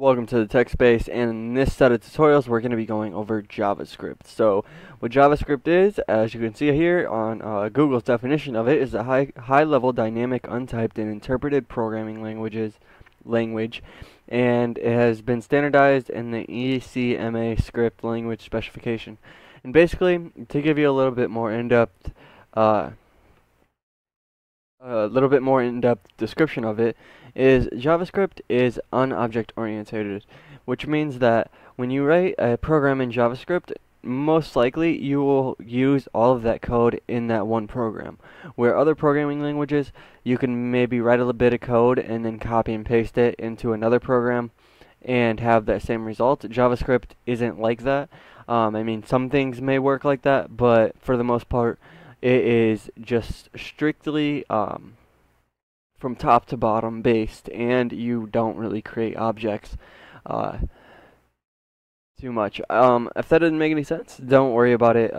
Welcome to the Tech Space, and in this set of tutorials we're going to be going over JavaScript. So what JavaScript is, as you can see here on Google's definition of it, is a high-level dynamic untyped and interpreted programming language, and it has been standardized in the ECMAScript language specification. And basically, to give you a little bit more in-depth description of it, is JavaScript is unobject oriented, which means that when you write a program in JavaScript, most likely you will use all of that code in that one program. Where other programming languages, you can maybe write a little bit of code and then copy and paste it into another program and have that same result. JavaScript isn't like that. I mean, some things may work like that, but for the most part, it is just strictly from top to bottom based, and you don't really create objects too much. If that doesn't make any sense, don't worry about it.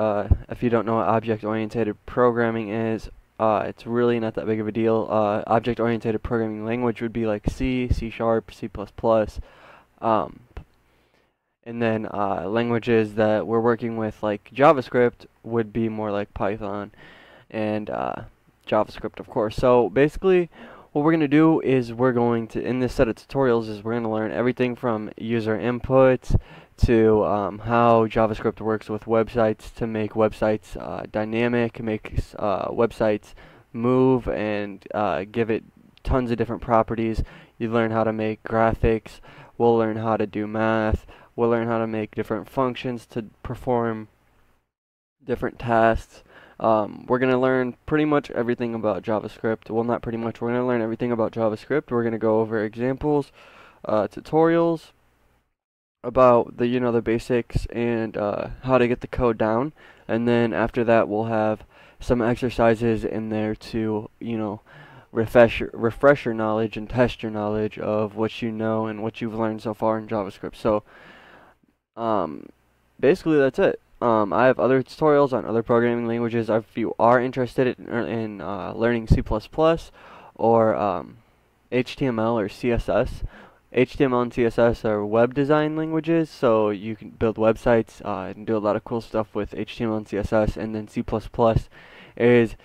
If you don't know what object-oriented programming is, it's really not that big of a deal. Object-oriented programming language would be like C, C#, C++, and then languages that we're working with, like JavaScript, would be more like Python and JavaScript, of course. So basically, what we're going to do is in this set of tutorials, is we're going to learn everything from user inputs to how JavaScript works with websites to make websites dynamic, makes websites move, and give it tons of different properties. You learn how to make graphics. We'll learn how to do math. We'll learn how to make different functions to perform different tasks. We're going to learn pretty much everything about JavaScript. Well, not pretty much. We're going to learn everything about JavaScript. We're going to go over examples, tutorials about the the basics and how to get the code down. And then after that, we'll have some exercises in there to refresh your knowledge and test your knowledge of what you know and what you've learned so far in JavaScript. So basically, that's it. I have other tutorials on other programming languages. If you are interested in learning C++ or HTML or CSS, HTML and CSS are web design languages, so you can build websites and do a lot of cool stuff with HTML and CSS. And then C++ is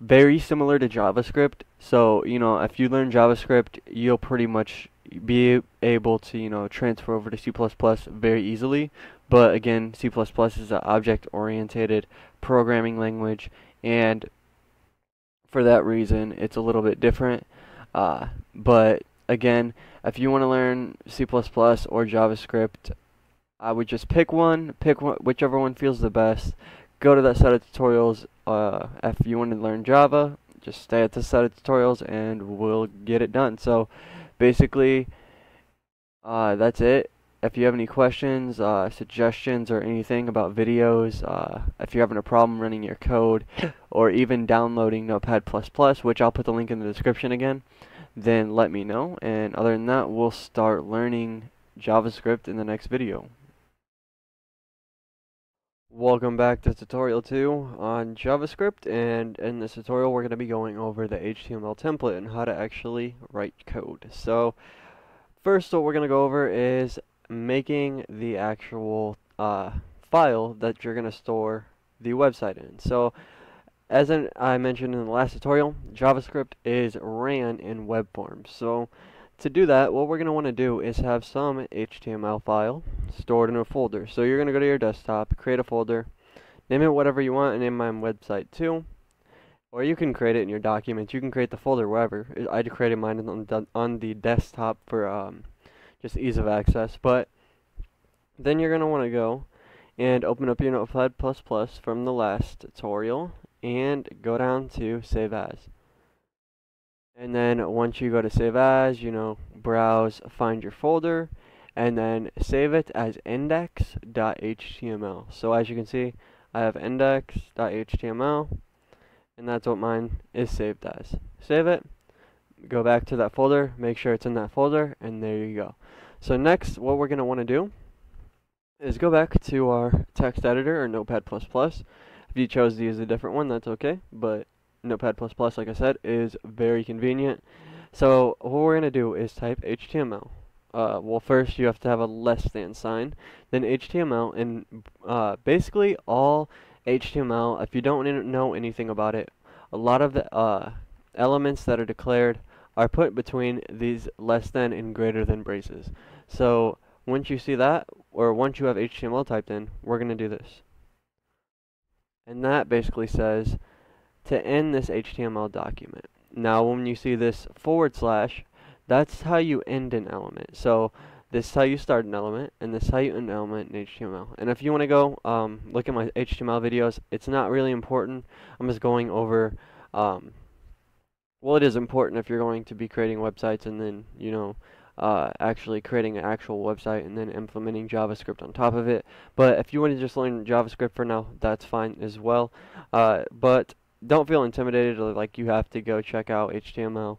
very similar to JavaScript, so if you learn JavaScript, you'll pretty much be able to transfer over to C++ very easily. But again, C++ is an object-oriented programming language, and for that reason it's a little bit different. But again, if you want to learn C++ or JavaScript, I would just pick whichever one feels the best. Go to that set of tutorials. If you want to learn Java, just stay at this set of tutorials and we'll get it done. So basically, that's it. If you have any questions, suggestions, or anything about videos, if you're having a problem running your code, or even downloading Notepad++, which I'll put the link in the description again, then let me know. And other than that, we'll start learning JavaScript in the next video. Welcome back to tutorial 2 on JavaScript, and in this tutorial we're going to be going over the HTML template and how to actually write code. So first, what we're going to go over is making the actual file that you're going to store the website in. So as I mentioned in the last tutorial, JavaScript is ran in web form. So to do that, what we're going to want to do is have some HTML file stored in a folder. So you're going to go to your desktop, create a folder, name it whatever you want, and name my website too. Or you can create it in your documents. You can create the folder wherever. I created mine on the desktop for just ease of access. But then you're going to want to go and open up your Notepad++ from the last tutorial and go down to Save As. And then once you go to Save As, browse, find your folder, and then save it as index.html. So as you can see, I have index.html, and that's what mine is saved as. Save it, go back to that folder, make sure it's in that folder, and there you go. So next, what we're going to want to do is go back to our text editor or Notepad++. If you chose to use a different one, that's okay, but Notepad++, like I said, is very convenient. So what we're going to do is type HTML well, first you have to have a less than sign, then HTML, and basically all HTML, if you don't know anything about it, a lot of the elements that are declared are put between these less than and greater than braces. So once you see that, or once you have HTML typed in, we're going to do this. And that basically says to end this HTML document. Now when you see this /, that's how you end an element. So this is how you start an element, and this is how you end an element in HTML. And if you want to go look at my HTML videos, it's not really important. I'm just going over, well, it is important if you're going to be creating websites and then, you know, actually creating an actual website and then implementing JavaScript on top of it. But if you want to just learn JavaScript for now, that's fine as well. But don't feel intimidated or like you have to go check out HTML.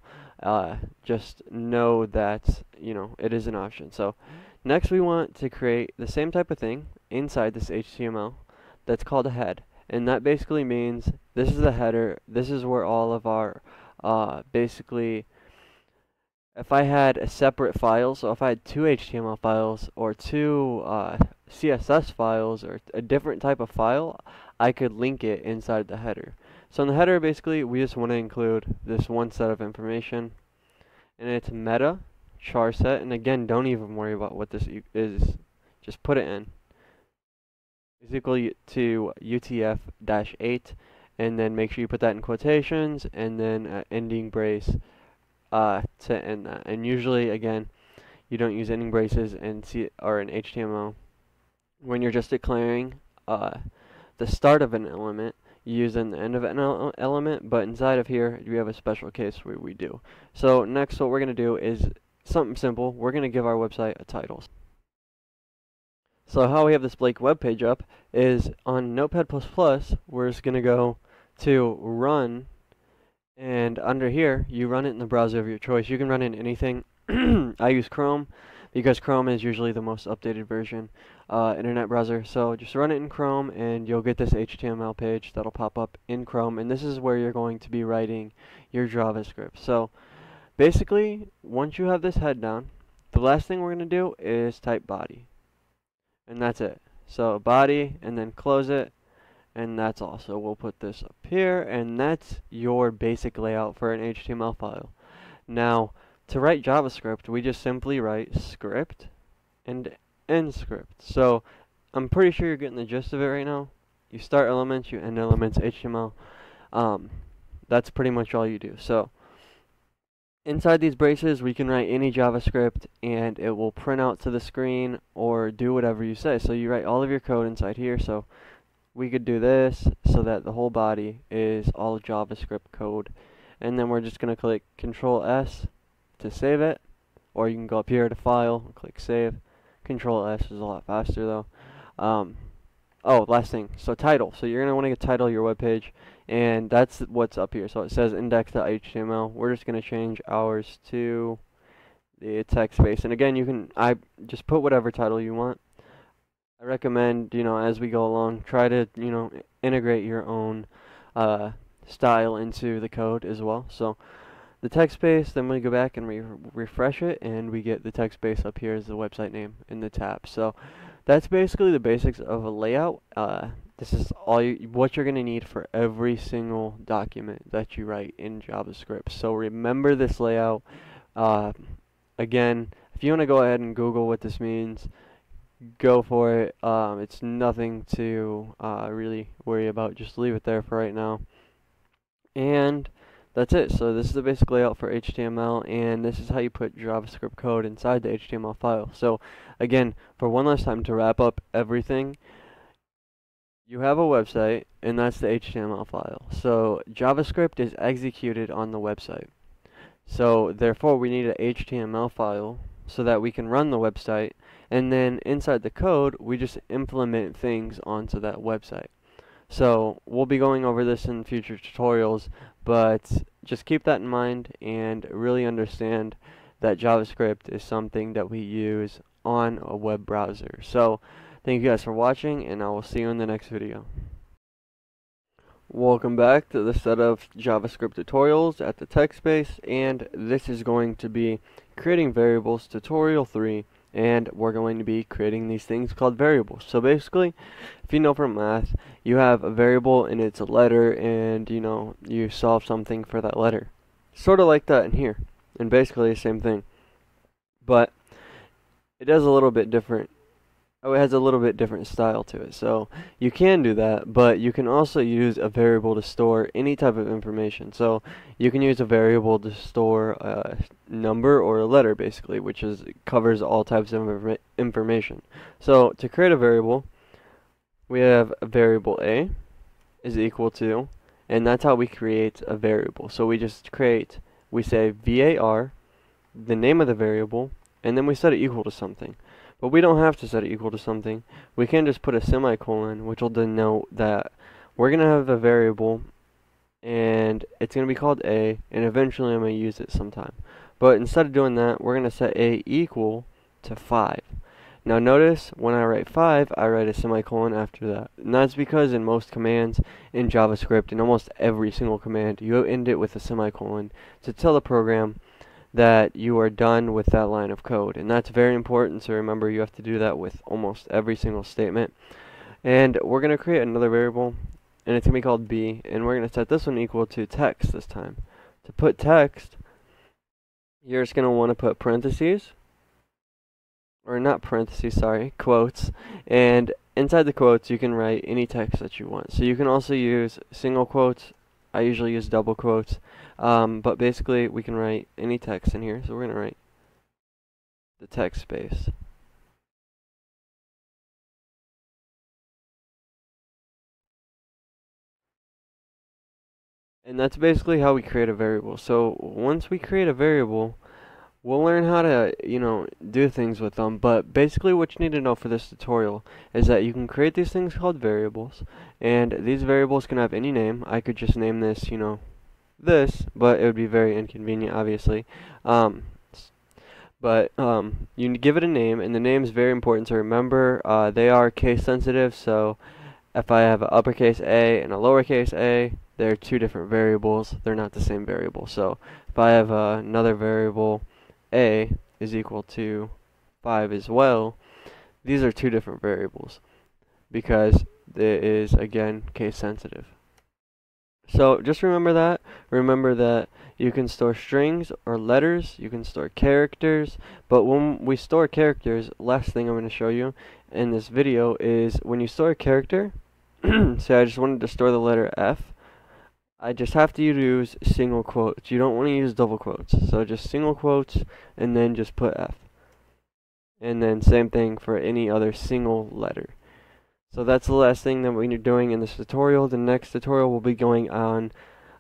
Just know that, you know, it is an option. So next we want to create the same type of thing inside this HTML that's called a head. And that basically means this is the header. This is where all of our, basically, if I had a separate file, so if I had two HTML files or two CSS files or a different type of file, I could link it inside the header. So in the header, basically, we just want to include this one set of information, and it's meta, char set, and again, don't even worry about what this is, just put it in. It's equal to UTF-8, and then make sure you put that in quotations, and then an ending brace to end that. And usually, again, you don't use ending braces in HTML. When you're just declaring the start of an element, using the end of an element, but inside of here we have a special case where we do. So next what we're going to do is something simple. We're going to give our website a title. So how we have this Blake web page up is on Notepad++, we're just going to go to run, and under here you run it in the browser of your choice. You can run it in anything. I use Chrome because Chrome is usually the most updated version internet browser. So just run it in Chrome and you'll get this HTML page that'll pop up in Chrome, and this is where you're going to be writing your JavaScript. So basically, once you have this head down, the last thing we're going to do is type body, and that's it. So body, and then close it, and that's all. So we'll put this up here, and that's your basic layout for an HTML file. Now to write JavaScript, we just simply write script and end script. So I'm pretty sure you're getting the gist of it right now. You start elements, you end elements, HTML. That's pretty much all you do. So inside these braces, we can write any JavaScript, and it will print out to the screen or do whatever you say. So you write all of your code inside here. So we could do this so that the whole body is all JavaScript code. And then we're just going to click Control S to save it, or you can go up here to file and click save. Control S is a lot faster though. Oh, last thing, so title. So you're going to want to title your web page, and that's what's up here. So it says index.html. We're just going to change ours to the text space, and again, you can just put whatever title you want. I recommend, you know, as we go along, try to, you know, integrate your own style into the code as well. So the text space, then we go back and we refresh it, and we get the text space up here as the website name in the tab. So that's basically the basics of a layout. This is all what you're going to need for every single document that you write in JavaScript. So remember this layout. Again, if you want to go ahead and Google what this means, go for it. It's nothing to really worry about. Just leave it there for right now. And that's it. So this is the basic layout for HTML, and this is how you put JavaScript code inside the HTML file. So again, for one last time to wrap up everything, you have a website, and that's the HTML file. So JavaScript is executed on the website. So therefore, we need an HTML file so that we can run the website, and then inside the code, we just implement things onto that website. So we'll be going over this in future tutorials, but just keep that in mind and really understand that JavaScript is something that we use on a web browser. So thank you guys for watching, and I will see you in the next video. Welcome back to the set of JavaScript tutorials at the Tech Space, and this is going to be Creating Variables Tutorial 3, and we're going to be creating these things called variables. So basically, if you know from math, you have a variable and it's a letter, and you know, you solve something for that letter. Sort of like that in here, and basically the same thing. But it does a little bit different. Oh, it has a little bit different style to it. So you can do that, but you can also use a variable to store any type of information. So you can use a variable to store a number or a letter, basically, which is covers all types of information. So to create a variable, we have variable A is equal to, and that's how we create a variable. So we just create, we say var, the name of the variable, and then we set it equal to something. But we don't have to set it equal to something. We can just put a semicolon, which will denote that we're going to have a variable, and it's going to be called A, and eventually I'm going to use it sometime. But instead of doing that, we're going to set A equal to 5. Now notice, when I write 5, I write a semicolon after that. And that's because in most commands, in JavaScript, in almost every single command, you end it with a semicolon to tell the program that you are done with that line of code. And that's very important, so remember you have to do that with almost every single statement. And we're going to create another variable, and it's going to be called B, and we're going to set this one equal to text this time. To put text, you're just going to want to put parentheses, or not parentheses, sorry, quotes, and inside the quotes you can write any text that you want. So you can also use single quotes. I usually use double quotes, but basically we can write any text in here. So we're going to write the text space. And that's basically how we create a variable. So once we create a variable, we'll learn how to, you know, do things with them, but basically what you need to know for this tutorial is that you can create these things called variables, and these variables can have any name. I could just name this, you know, this, but it would be very inconvenient, obviously. You give it a name, and the name is very important to remember. They are case sensitive, so if I have an uppercase A and a lowercase a, they're two different variables. They're not the same variable. So if I have another variable, A is equal to 5 as well, these are two different variables because it is, again, case sensitive. So just remember that. Remember that you can store strings or letters, you can store characters, but when we store characters, last thing I'm going to show you in this video is when you store a character, say I just wanted to store the letter F, I just have to use single quotes. You don't want to use double quotes. So just single quotes and then just put F. And then same thing for any other single letter. So that's the last thing that we're doing in this tutorial. The next tutorial will be going on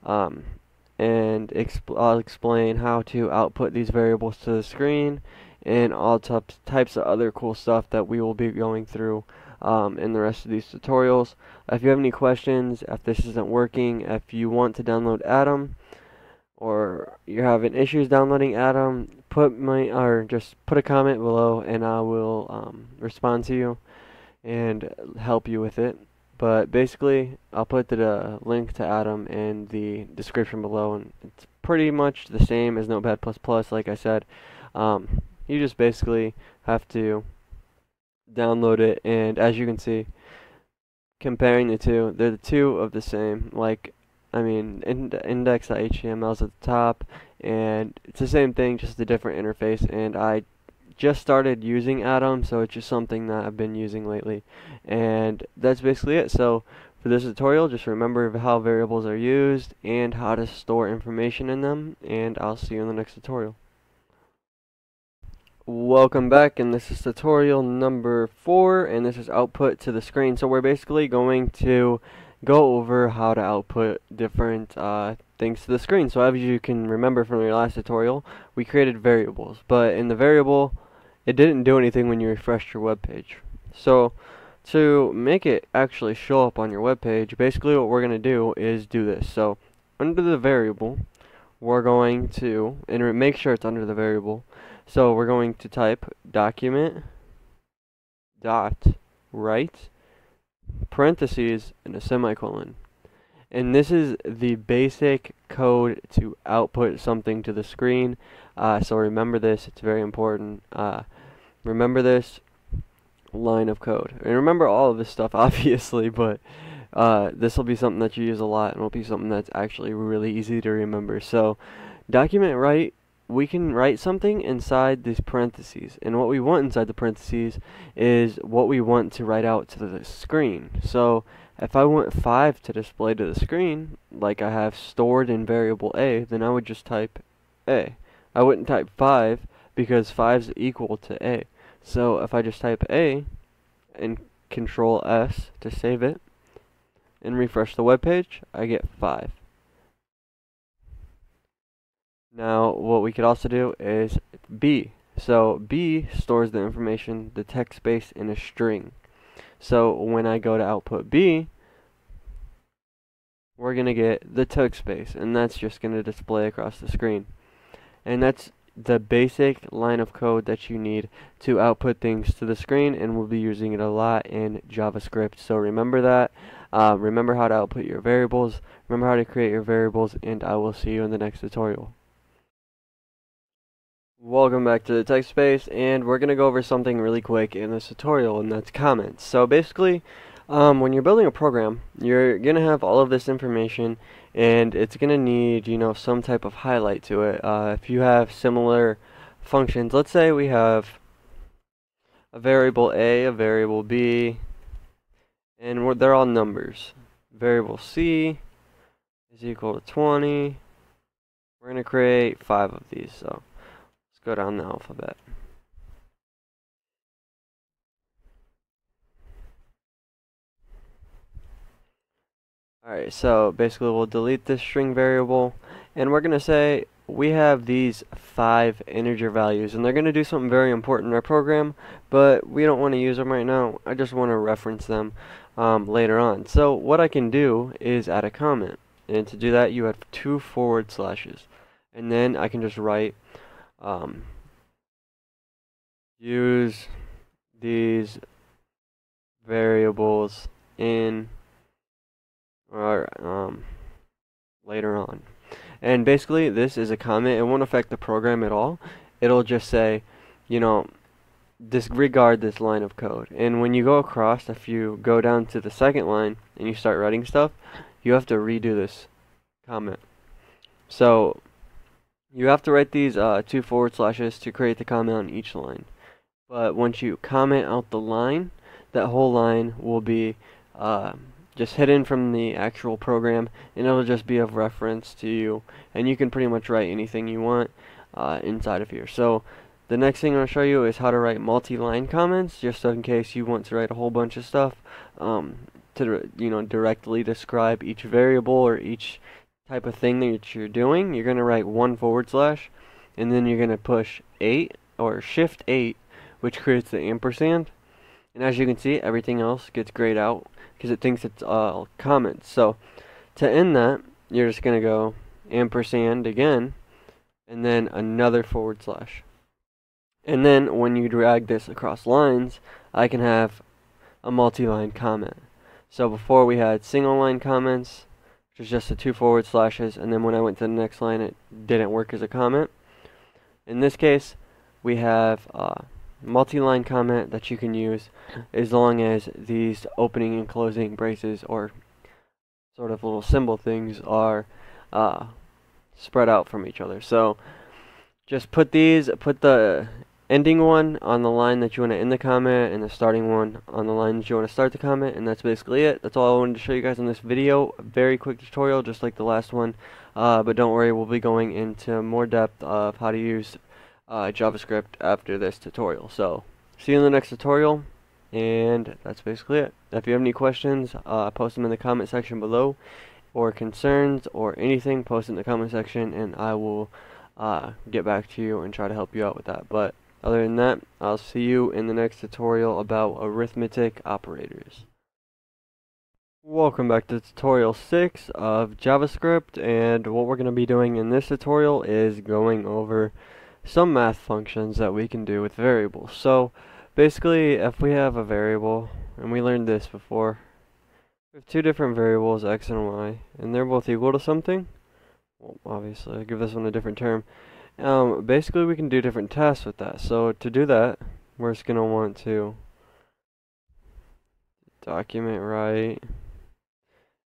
and I'll explain how to output these variables to the screen and all types of other cool stuff that we will be going through in the rest of these tutorials. If you have any questions, if this isn't working, if you want to download Atom, or you're having issues downloading Atom, just put a comment below, and I will respond to you and help you with it. But basically, I'll put the link to Atom in the description below, and it's pretty much the same as Notepad++. Like I said, you just basically have to download it, and as you can see, comparing the two, they're the two of the same. Like, I mean, index.html is at the top, and it's the same thing, just a different interface. And I just started using Atom, so it's just something that I've been using lately, and that's basically it. So for this tutorial, just remember how variables are used and how to store information in them, and I'll see you in the next tutorial. Welcome back, and this is tutorial number 4, and this is output to the screen. So we're basically going to go over how to output different things to the screen. So as you can remember from your last tutorial, we created variables, but in the variable, it didn't do anything when you refreshed your web page. So to make it actually show up on your web page, basically what we're going to do is do this. So under the variable, we're going to, and make sure it's under the variable, so we're going to type document dot write parentheses and a semicolon, And this is the basic code to output something to the screen. So remember this, it's very important. Remember this line of code. And remember all of this stuff, obviously, but this will be something that you use a lot and will be something that's actually really easy to remember. So document write, we can write something inside these parentheses, and what we want inside the parentheses is what we want to write out to the screen. So if I want 5 to display to the screen, like I have stored in variable A, then I would just type A. I wouldn't type 5 because 5 is equal to A. So if I just type A and control S to save it and refresh the web page, I get 5. Now what we could also do is B. So B stores the information, the text space, in a string. So when I go to output B, we're going to get the text space, and that's just going to display across the screen. And that's the basic line of code that you need to output things to the screen, and we'll be using it a lot in JavaScript. So remember that. Remember how to output your variables. Remember how to create your variables, and I will see you in the next tutorial. Welcome back to the Tech Space, and we're going to go over something really quick in this tutorial, and that's comments. So basically, when you're building a program, you're going to have all of this information, and it's going to need, you know, some type of highlight to it. If you have similar functions, let's say we have a variable A, a variable B, and they're all numbers. Variable C is equal to 20. We're going to create 5 of these, so go down the alphabet. Alright, so basically we'll delete this string variable, and we're going to say we have these 5 integer values, and they're going to do something very important in our program, but we don't want to use them right now. I just want to reference them later on. So what I can do is add a comment, and to do that you have 2 forward slashes, and then I can just write use these variables in or later on. And basically this is a comment. It won't affect the program at all. It'll just say, you know, disregard this line of code. And when you go across, if you go down to the second line and you start writing stuff, you have to redo this comment. So you have to write these 2 forward slashes to create the comment on each line. But once you comment out the line, that whole line will be just hidden from the actual program, and it'll just be of reference to you. And you can pretty much write anything you want inside of here. So the next thing I'm going to show you is how to write multi-line comments, just in case you want to write a whole bunch of stuff to, you know, directly describe each variable or each type of thing that you're doing. You're going to write 1 forward slash, and then you're going to push 8 or shift 8, which creates the ampersand, and as you can see everything else gets grayed out because it thinks it's all comments. So to end that, you're just going to go ampersand again, and then another forward slash, and then when you drag this across lines, I can have a multi-line comment. So before we had single line comments, there's just the 2 forward slashes, and then when I went to the next line it didn't work as a comment. In this case we have a multi-line comment that you can use as long as these opening and closing braces or sort of little symbol things are spread out from each other. So just put the ending one on the line that you want to end the comment, and the starting one on the line that you want to start the comment, and that's basically it. That's all I wanted to show you guys in this video. A very quick tutorial, just like the last one, but don't worry, we'll be going into more depth of how to use JavaScript after this tutorial. So see you in the next tutorial, and that's basically it. If you have any questions, post them in the comment section below, or concerns or anything, post in the comment section, and I will get back to you and try to help you out with that. But other than that, I'll see you in the next tutorial about arithmetic operators. Welcome back to tutorial 6 of JavaScript, and what we're going to be doing in this tutorial is going over some math functions that we can do with variables. So basically, if we have a variable, and we learned this before, We have two different variables, x and y, and they're both equal to something. Well, obviously, I give this one a different term. Basically, we can do different tests with that. So to do that, we're just going to want to document write.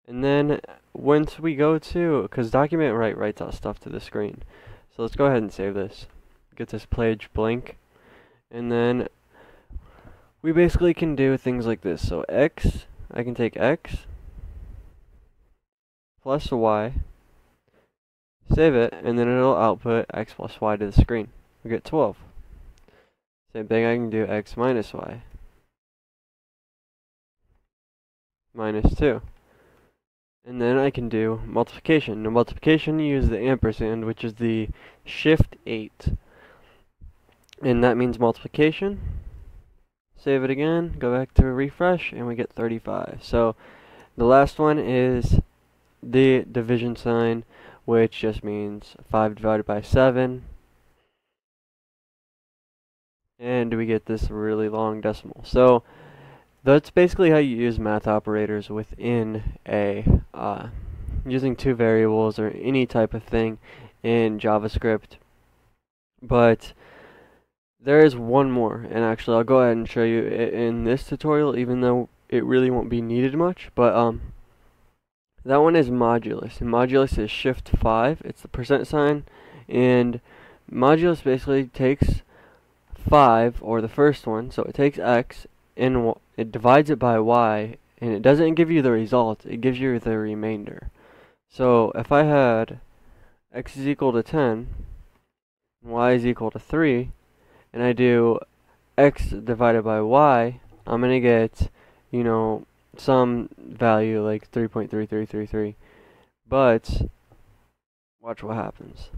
And then once we go to, because document write writes out stuff to the screen. So let's go ahead and save this. Get this page blank. And then we basically can do things like this. So x, I can take x plus y, save it, and then it'll output x plus y to the screen. We get 12. Same thing, I can do x minus y, minus 2. And then I can do multiplication. Now multiplication, you use the ampersand, which is the shift 8. And that means multiplication. Save it again, go back to refresh, and we get 35. So the last one is the division sign, which just means 5 divided by 7. And we get this really long decimal. So that's basically how you use math operators within a using two variables or any type of thing in JavaScript. But there is one more, and actually I'll go ahead and show you it in this tutorial, even though it really won't be needed much, but that one is modulus, and modulus is shift 5, it's the percent sign, and modulus basically takes 5, or the first one, so it takes x, and it divides it by y, and it doesn't give you the result, it gives you the remainder. So if I had x is equal to 10, and y is equal to 3, and I do x divided by y, I'm going to get, you know, some value like 3.3333. But watch what happens.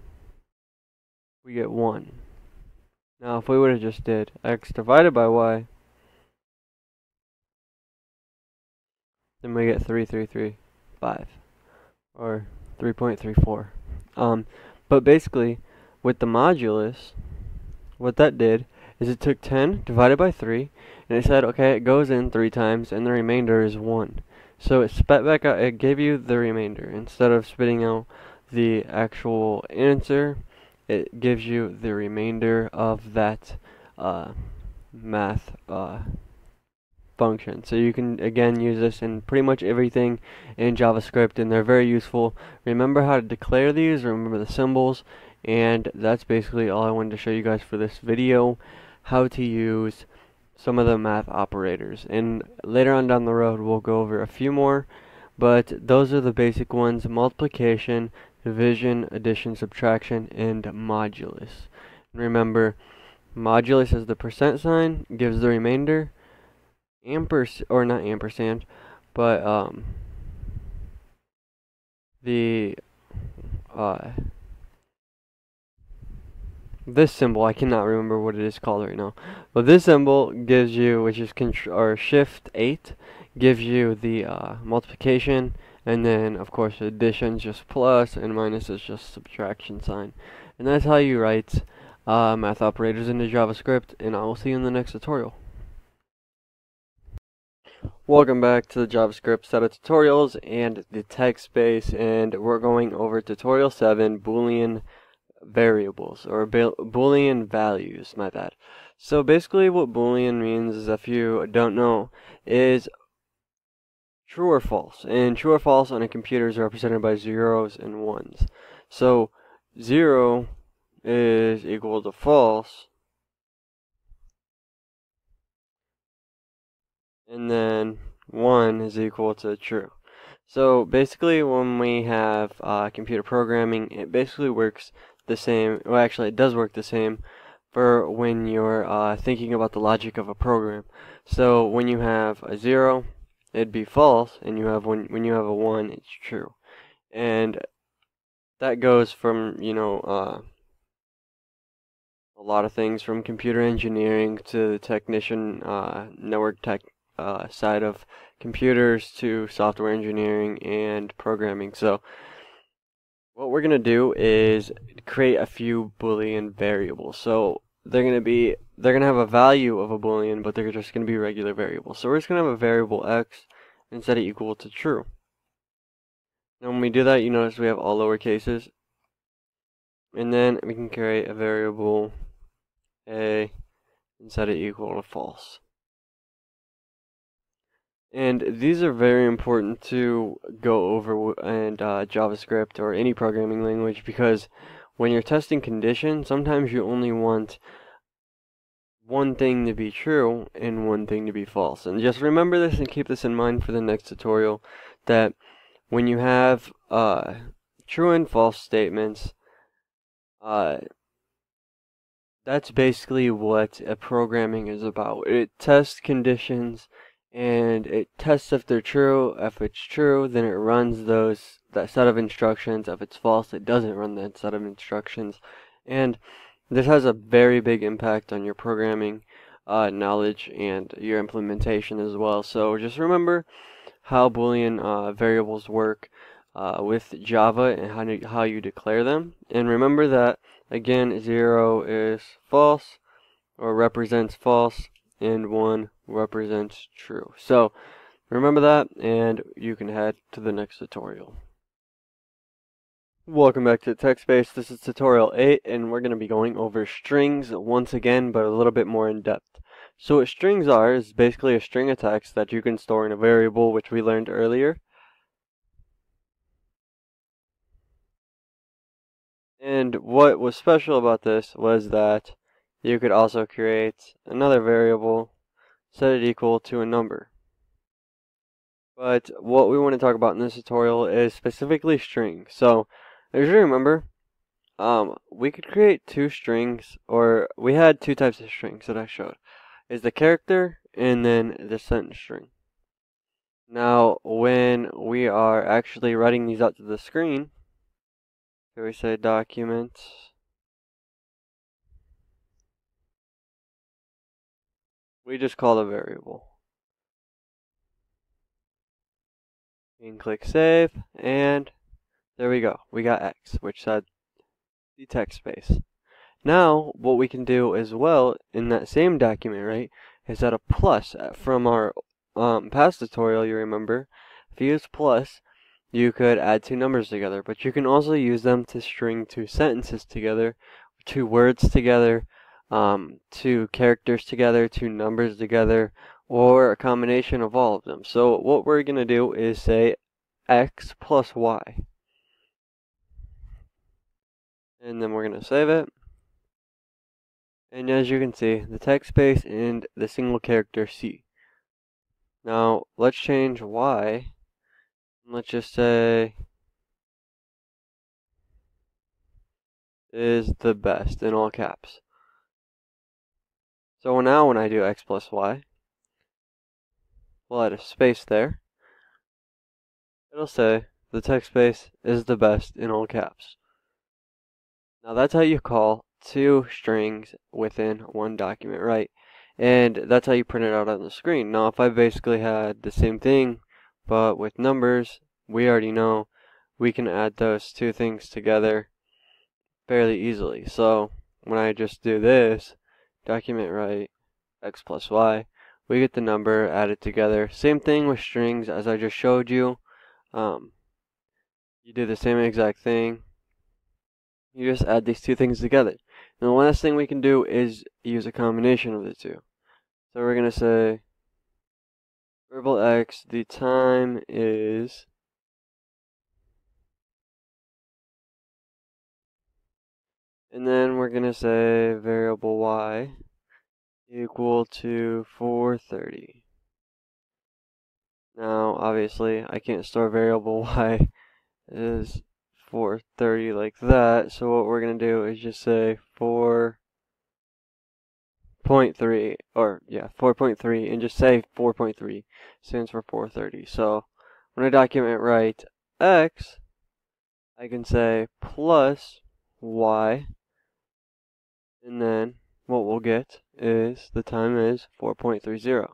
We get 1. Now if we would have just did x divided by y, then we get 3335 or 3.34. But basically with the modulus, what that did is it took 10 divided by 3, and it said, okay, it goes in 3 times, and the remainder is 1. So it spat back out, it gave you the remainder. Instead of spitting out the actual answer, it gives you the remainder of that math function. So you can, again, use this in pretty much everything in JavaScript, and they're very useful. Remember how to declare these, remember the symbols. And that's basically all I wanted to show you guys for this video, how to use some of the math operators. And later on down the road, we'll go over a few more, but those are the basic ones: multiplication, division, addition, subtraction, and modulus. And remember, modulus is the percent sign, gives the remainder. This symbol, I cannot remember what it is called right now, but this symbol gives you, which is shift 8, gives you the multiplication, and then of course addition is just plus, and minus is just subtraction sign. And that's how you write math operators into JavaScript, and I will see you in the next tutorial. Welcome back to the JavaScript set of tutorials and the tech space, and we're going over tutorial 7, Boolean variables, or Boolean values, my bad. So basically what Boolean means, is if you don't know, is true or false. And true or false on a computer is represented by zeros and ones. So 0 is equal to false, and then 1 is equal to true. So basically when we have computer programming, it basically works the same. Well, actually it does work the same for when you're thinking about the logic of a program. So when you have a 0, it'd be false, and you have when you have a 1, it's true. And that goes from, you know, a lot of things, from computer engineering to the technician, network tech side of computers, to software engineering and programming. So what we're going to do is create a few Boolean variables. So they're going to have a value of a Boolean, but they're just going to be regular variables. So we're just going to have a variable x, and set it equal to true. Now when we do that, you notice we have all lower cases. And then we can create a variable a and set it equal to false. And these are very important to go over in JavaScript or any programming language, because when you're testing condition, sometimes you only want one thing to be true and one thing to be false. And just remember this and keep this in mind for the next tutorial, that when you have true and false statements, that's basically what a programming is about. It tests conditions, and it tests if they're true. If it's true, then it runs that set of instructions. If it's false, it doesn't run that set of instructions. And this has a very big impact on your programming knowledge and your implementation as well. So just remember how Boolean variables work with Java and how you declare them. And remember that, again, 0 is false or represents false, and 1 represents true. So remember that, and you can head to the next tutorial. Welcome back to TheTechSpace. This is tutorial 8, and we're going to be going over strings once again, but a little bit more in depth. So what strings are is basically a string of text that you can store in a variable, which we learned earlier. And what was special about this was that you could also create another variable, set it equal to a number. But what we want to talk about in this tutorial is specifically strings. So as you remember, we could create two strings, or we had two types of strings that I showed, is the character and then the sentence string. Now when we are actually writing these out to the screen, so we say document we just call the variable and click save, and there we go, we got X, which said the text space. Now what we can do as well in that same document, right, is add a plus. From our past tutorial, you remember, if you use plus, you could add two numbers together, but you can also use them to string two sentences together, two words together, two characters together, two numbers together, or a combination of all of them. So what we're going to do is say X plus Y. And then we're going to save it. And as you can see, the text space and the single character C. Now let's change Y. Let's just say is the best in all caps. So now when I do X plus Y, we'll add a space there. It'll say the text space is the best in all caps. Now that's how you call two strings within one document, right? And that's how you print it out on the screen. Now if I basically had the same thing but with numbers, we already know we can add those two things together fairly easily. So when I just do this, document write X plus Y, we get the number added together. Same thing with strings as I just showed you. You do the same exact thing. You just add these two things together. And the last thing we can do is use a combination of the two. So we're going to say verbal X, the time is and then we're going to say variable Y equal to 4:30. Now obviously I can't store variable Y is 4:30 like that, so what we're going to do is just say 4.3, or yeah, 4.3, and just say 4.3 stands for 4:30. So when I document write X, I can say plus Y, and then what we'll get is the time is 4.30.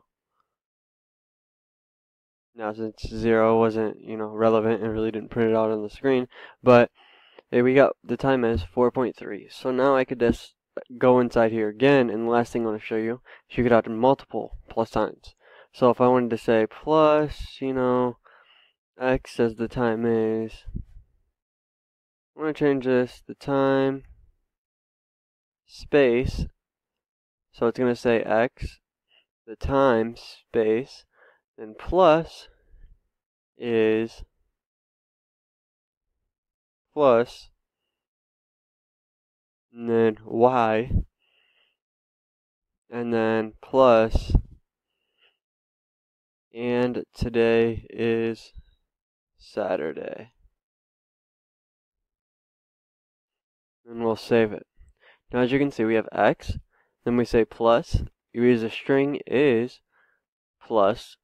Now since 0 wasn't, you know, relevant and really didn't print it out on the screen, but here we got the time is 4.3. So now I could just go inside here again, and the last thing I want to show you is you could add multiple plus signs. So if I wanted to say plus, you know, x as the time is, I'm going to change this to time space, so it's going to say x, the time space, and plus is plus, and then y, and then plus, and today is Saturday. And we'll save it. Now as you can see, we have x, then we say plus, you use a string is plus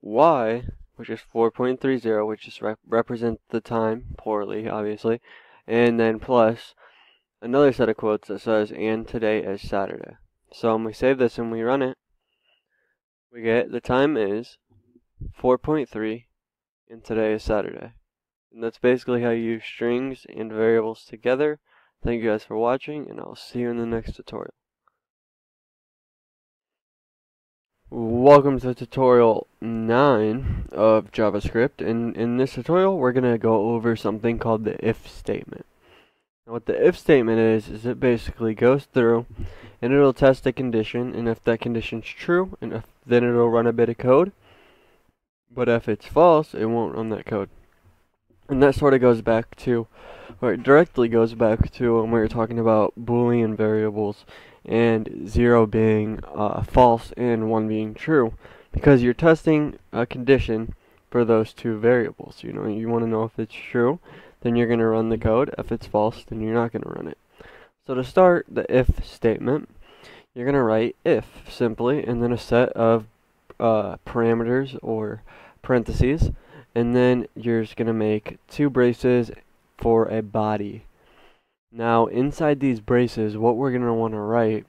y, which is 4.30, which just represents the time poorly, obviously, and then plus another set of quotes that says, and today is Saturday. So when we save this and we run it, we get the time is 4.3, and today is Saturday. And that's basically how you use strings and variables together. Thank you guys for watching, and I'll see you in the next tutorial. Welcome to tutorial 9 of JavaScript, and in this tutorial we're going to go over something called the if statement. Now what the if statement is it basically goes through and it'll test a condition, and if that condition's true, and if, then it'll run a bit of code, but if it's false, it won't run that code. And that sort of goes back to, or it directly goes back to when we were talking about Boolean variables and 0 being false and 1 being true, because you're testing a condition for those two variables. You know, you want to know if it's true, then you're going to run the code. If it's false, then you're not going to run it. So to start the if statement, you're going to write if simply, and then a set of parameters or parentheses, and then you're just going to make two braces for a body. Now inside these braces, what we're going to want to write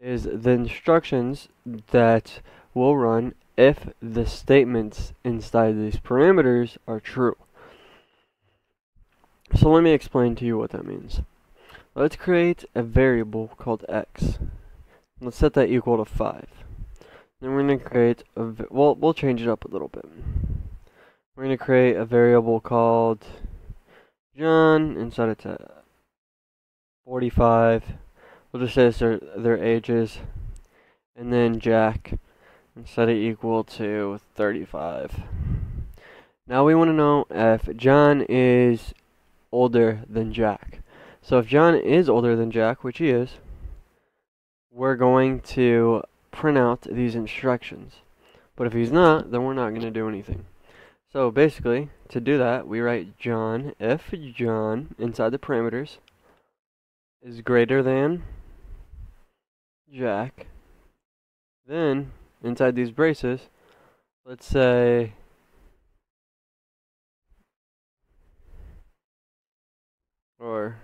is the instructions that will run if the statements inside these parameters are true. So let me explain to you what that means. Let's create a variable called x. Let's set that equal to 5. Then we're going to create a, we'll change it up a little bit. We're going to create a variable called John, inside it's 45, we'll just say it's their ages, and then Jack, and set it equal to 35. Now we want to know if John is older than Jack. So if John is older than Jack, which he is, we're going to print out these instructions. But if he's not, then we're not going to do anything. So basically, to do that, we write John, if John, inside the parameters, is greater than Jack, then, inside these braces, let's say or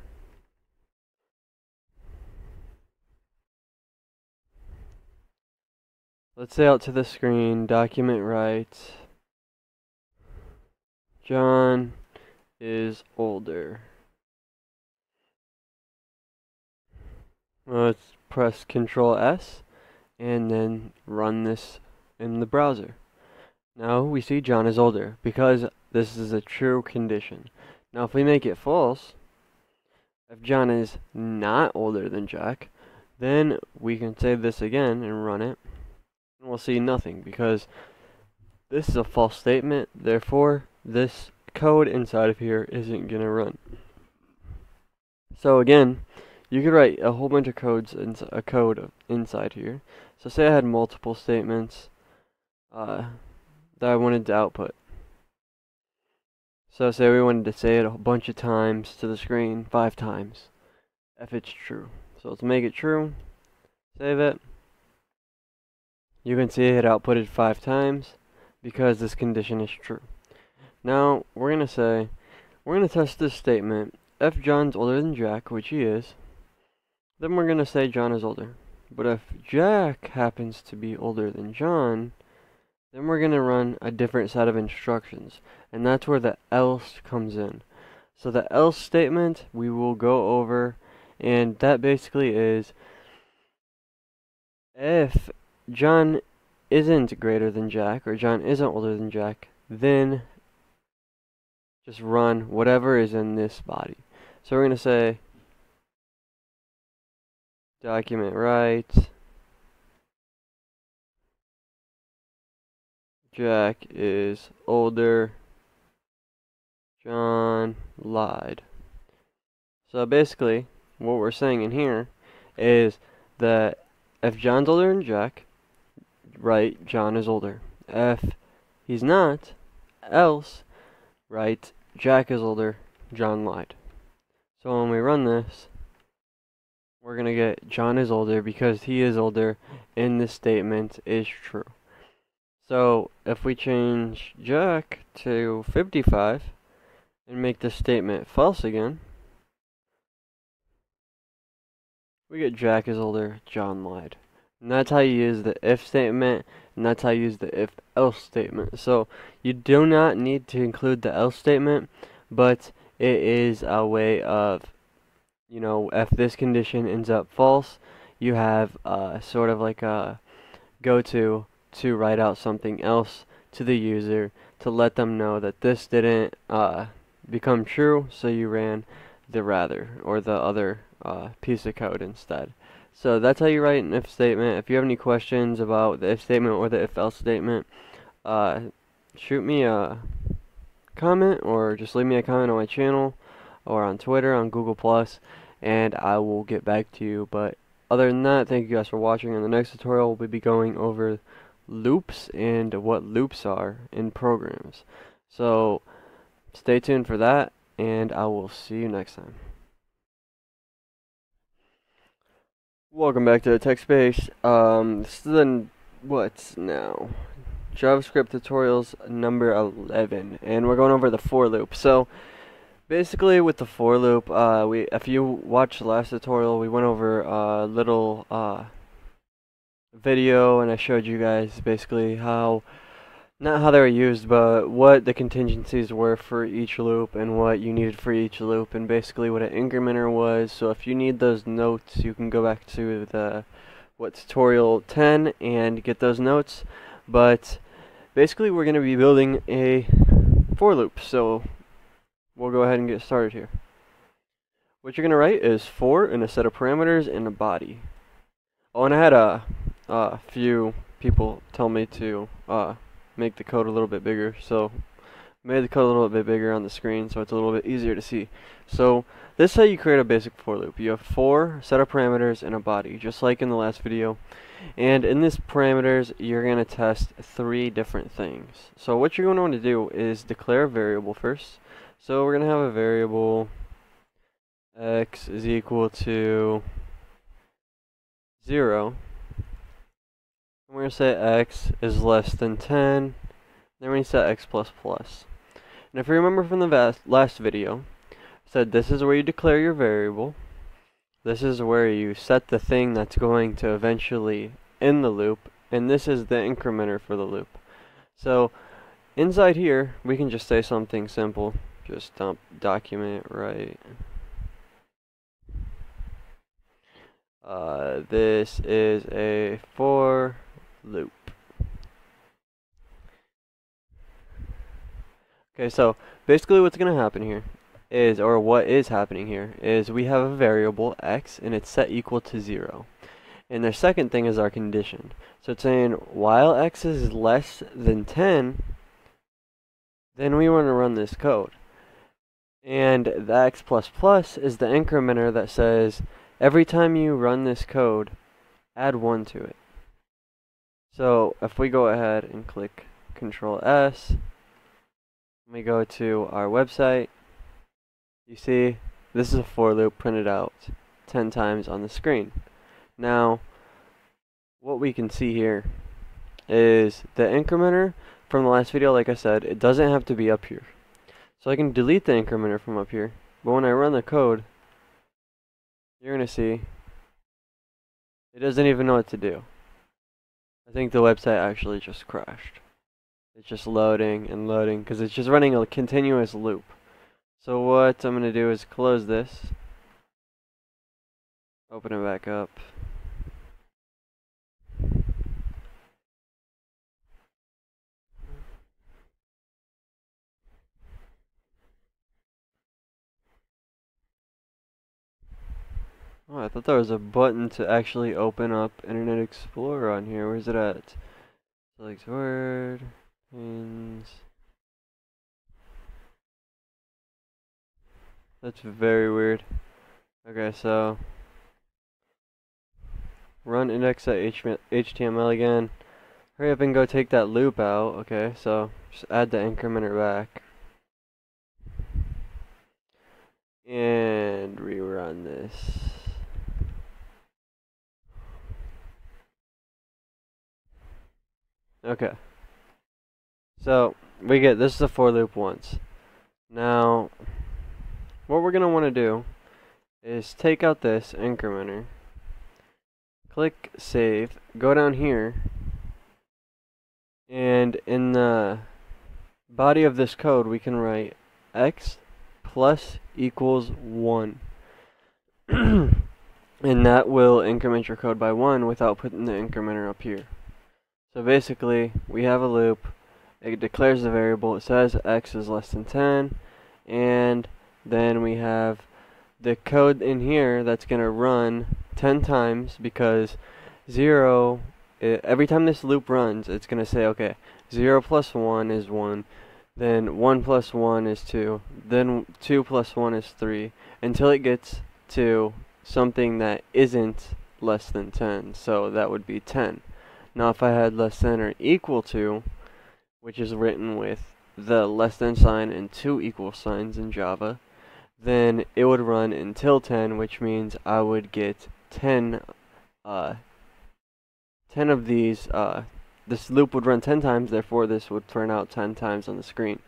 let's say out to the screen, document writes John is older. Let's press Ctrl S and then run this in the browser. Now we see John is older because this is a true condition. Now if we make it false, if John is not older than Jack, then we can save this again and run it, and we'll see nothing because this is a false statement, therefore this code inside of here isn't going to run. So again, you could write a whole bunch of codes inside here. So say I had multiple statements that I wanted to output. So say we wanted to say it a bunch of times to the screen, 5 times, if it's true. So let's make it true, save it. You can see it outputted 5 times because this condition is true. Now we're going to say, we're going to test this statement, if John's older than Jack, which he is, then we're going to say John is older. But if Jack happens to be older than John, then we're going to run a different set of instructions, and that's where the else comes in. So the else statement we will go over, and that basically is if John isn't greater than Jack, or John isn't older than Jack, then just run whatever is in this body. So we're going to say document write Jack is older, John lied. So basically what we're saying in here is that if John's older than Jack, right, John is older. If he's not, else, right, Jack is older, John lied. So when we run this, we're going to get John is older because he is older and this statement is true. So if we change Jack to 55 and make this statement false again, we get Jack is older, John lied. And that's how you use the if statement, and that's how you use the if else statement. So you do not need to include the else statement, but it is a way of, you know, if this condition ends up false, you have sort of like a go-to to write out something else to the user to let them know that this didn't become true, so you ran the rather or the other piece of code instead. So that's how you write an if statement. If you have any questions about the if statement or the if else statement, shoot me a comment or just leave me a comment on my channel or on Twitter, on Google+, and I will get back to you. But other than that, thank you guys for watching. In the next tutorial, we'll be going over loops and what loops are in programs. So stay tuned for that, and I will see you next time. Welcome back to the Tech Space. This is the, what's now, JavaScript tutorials number 11, and we're going over the for loop. So basically with the for loop, if you watched the last tutorial, we went over a little video, and I showed you guys basically how, not how they were used, but what the contingencies were for each loop and what you needed for each loop, and basically what an incrementer was. So if you need those notes, you can go back to the tutorial 10 and get those notes. But basically we're going to be building a for loop, so we'll go ahead and get started here. What you're going to write is for and a set of parameters and a body. Oh, and I had a few people tell me to make the code a little bit bigger, so made the code a little bit bigger on the screen so it's a little bit easier to see. So this is how you create a basic for loop. You have for, set of parameters, and a body, just like in the last video. And in this parameters, you're going to test three different things. So what you're going to want to do is declare a variable first. So we're going to have a variable x is equal to 0. And we're going to say x is less than 10, then we're going to set x++. And if you remember from the last video, I said this is where you declare your variable, this is where you set the thing that's going to eventually end the loop, and this is the incrementer for the loop. So inside here, we can just say something simple, just dump document, right? This is a for loop. Okay, so basically what's going to happen here is, or what is happening here, is we have a variable x and it's set equal to 0. And the second thing is our condition. So it's saying while x is less than 10, then we want to run this code. And the x++ is the incrementer that says every time you run this code, add 1 to it. So if we go ahead and click Control S, we go to our website, you see this is a for loop printed out 10 times on the screen. Now what we can see here is the incrementer from the last video. Like I said, it doesn't have to be up here, so I can delete the incrementer from up here, but when I run the code, you're going to see it doesn't even know what to do. I think the website actually just crashed. It's just loading and loading because it's just running a continuous loop. So what I'm going to do is close this, open it back up, Oh, I thought there was a button to actually open up Internet Explorer on here. Where's it at? Select word, pins. That's very weird. Okay, so run index.html again. Hurry up and go take that loop out. Okay, so just add the incrementer back. And rerun this. Okay. So we get this is a for loop once. Now what we're gonna want to do is take out this incrementer. Click save. Go down here. And in the body of this code we can write x plus equals 1. And that will increment your code by 1 without putting the incrementer up here. So basically, we have a loop, it declares the variable, it says x is less than 10, and then we have the code in here that's going to run 10 times because 0, every time this loop runs, it's going to say, okay, 0 plus 1 is 1, then 1 plus 1 is 2, then 2 plus 1 is 3, until it gets to something that isn't less than 10, so that would be 10. Now if I had less than or equal to, which is written with the less than sign and two equal signs in Java, then it would run until 10, which means I would get 10 of these, this loop would run 10 times, therefore this would turn out 10 times on the screen.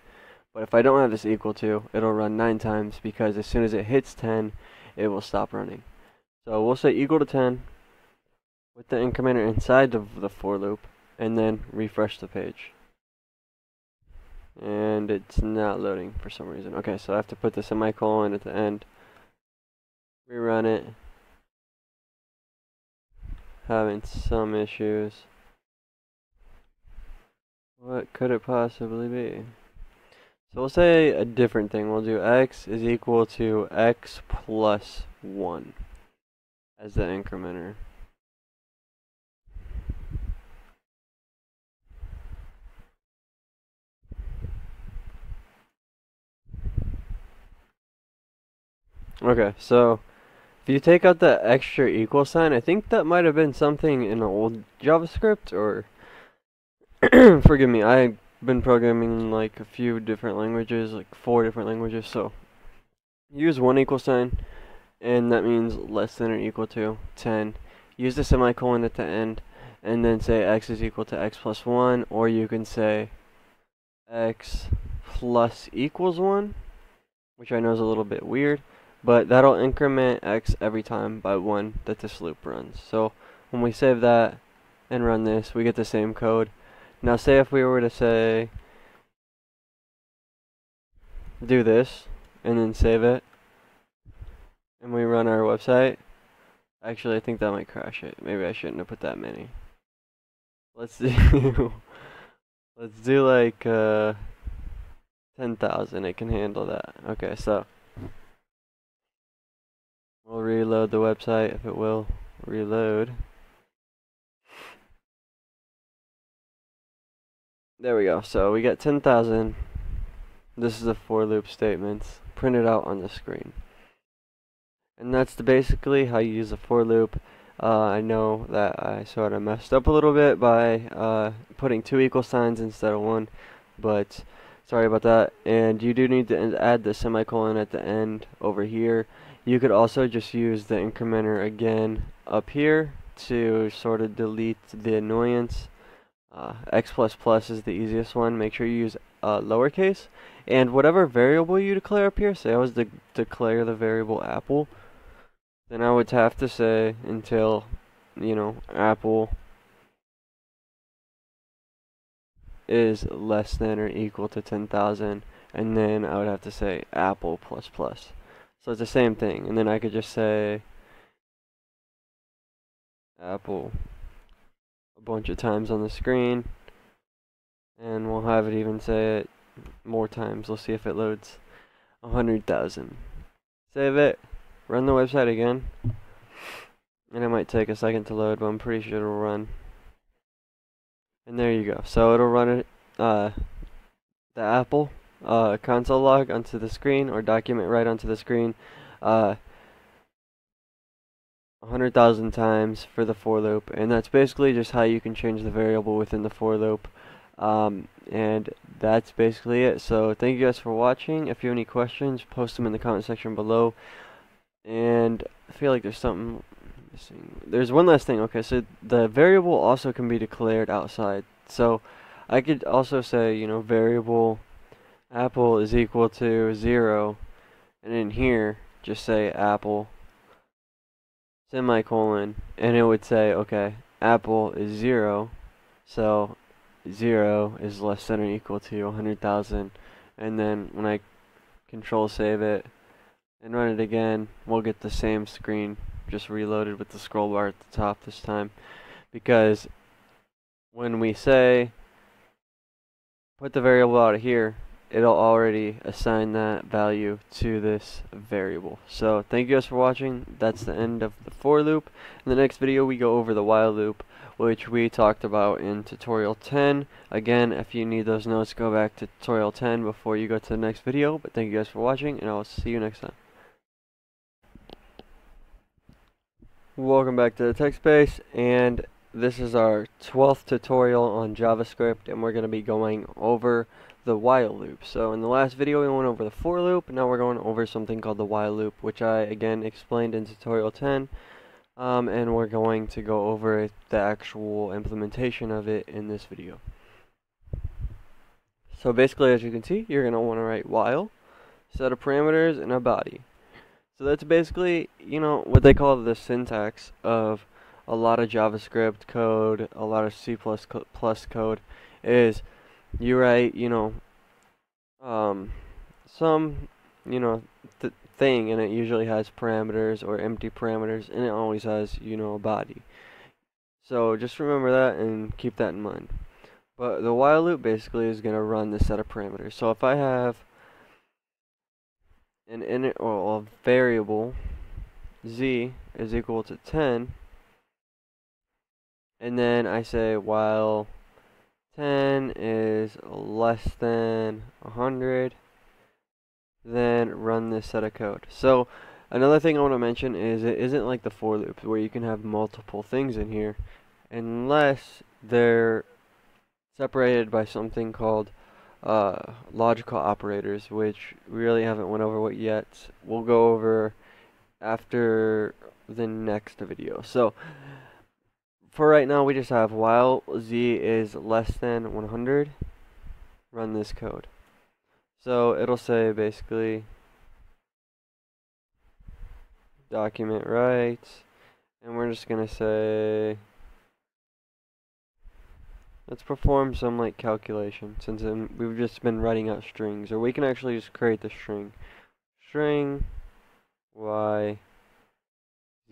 But if I don't have this equal to, it'll run 9 times, because as soon as it hits 10, it will stop running. So we'll say equal to 10, with the incrementer inside of the for loop, and then refresh the page. And it's not loading for some reason. Okay, so I have to put the semicolon at the end. Rerun it. Having some issues. What could it possibly be? So we'll say a different thing. We'll do x is equal to x plus 1 as the incrementer. Okay, so if you take out the extra equal sign, I think that might have been something in old JavaScript, or forgive me, I've been programming in like a few different languages, like 4 different languages, so use one equal sign, and that means less than or equal to 10. Use the semicolon at the end, and then say x is equal to x plus 1, or you can say x plus equals 1, which I know is a little bit weird. But that'll increment x every time by 1 that this loop runs. So when we save that and run this, we get the same code. Now say if we were to say do this and then save it and we run our website. Actually, I think that might crash it. Maybe I shouldn't have put that many. Let's do like 10,000. It can handle that. Okay, so we'll reload the website if it will reload. There we go. So we got 10,000. This is the for loop statements printed out on the screen. And that's basically how you use a for loop. I know that I sort of messed up a little bit by putting two equal signs instead of one, but sorry about that. And you do need to add the semicolon at the end over here. You could also just use the incrementer again up here to sort of delete the annoyance. X++ is the easiest one. Make sure you use lowercase. And whatever variable you declare up here, say I was to declare the variable apple, then I would have to say until, you know, apple is less than or equal to 10,000. And then I would have to say apple plus plus. So it's the same thing, and then I could just say apple a bunch of times on the screen, and we'll have it even say it more times. We'll see if it loads 100,000. Save it, run the website again, and it might take a second to load, but I'm pretty sure it'll run. And there you go. So it'll run it, the Apple console log onto the screen, or document right onto the screen, 100,000 times for the for loop, and that's basically just how you can change the variable within the for loop. And that's basically it. So thank you guys for watching. If you have any questions, post them in the comment section below. And I feel like there's something missing. There's one last thing. Okay, so the variable also can be declared outside. So I could also say, you know, variable apple is equal to 0, and in here just say apple semicolon, and it would say, okay, apple is 0, so 0 is less than or equal to 100,000, and then when I control save it and run it again, we'll get the same screen, just reloaded with the scroll bar at the top this time, because when we say put the variable out of here, it'll already assign that value to this variable. So thank you guys for watching. That's the end of the for loop. In the next video we go over the while loop, which we talked about in tutorial 10. Again, if you need those notes, go back to tutorial 10 before you go to the next video. But thank you guys for watching, and I'll see you next time. Welcome back to the Tech Space, and this is our 12th tutorial on JavaScript, and we're going to be going over the while loop. So in the last video we went over the for loop, and now we're going over something called the while loop, which I again explained in tutorial 10, and we're going to go over it, the actual implementation of it, in this video. So basically, as you can see, you're going to want to write while, set of parameters, and a body. So that's basically, you know, what they call the syntax of a lot of JavaScript code, a lot of C++ code, is you write, you know, some, you know, thing, and it usually has parameters or empty parameters, and it always has, you know, a body. So just remember that and keep that in mind. But the while loop basically is going to run this set of parameters. So if I have an inner or a variable z is equal to 10, and then I say while 10 is less than 100, then run this set of code. So another thing I want to mention is it isn't like the for loop where you can have multiple things in here unless they're separated by something called logical operators, which we really haven't went over yet. We'll go over after the next video. So for right now, we just have while z is less than 100, run this code. So it'll say basically document write, and we're just going to say let's perform some like calculation, since we've just been writing out strings, or we can actually just create the string y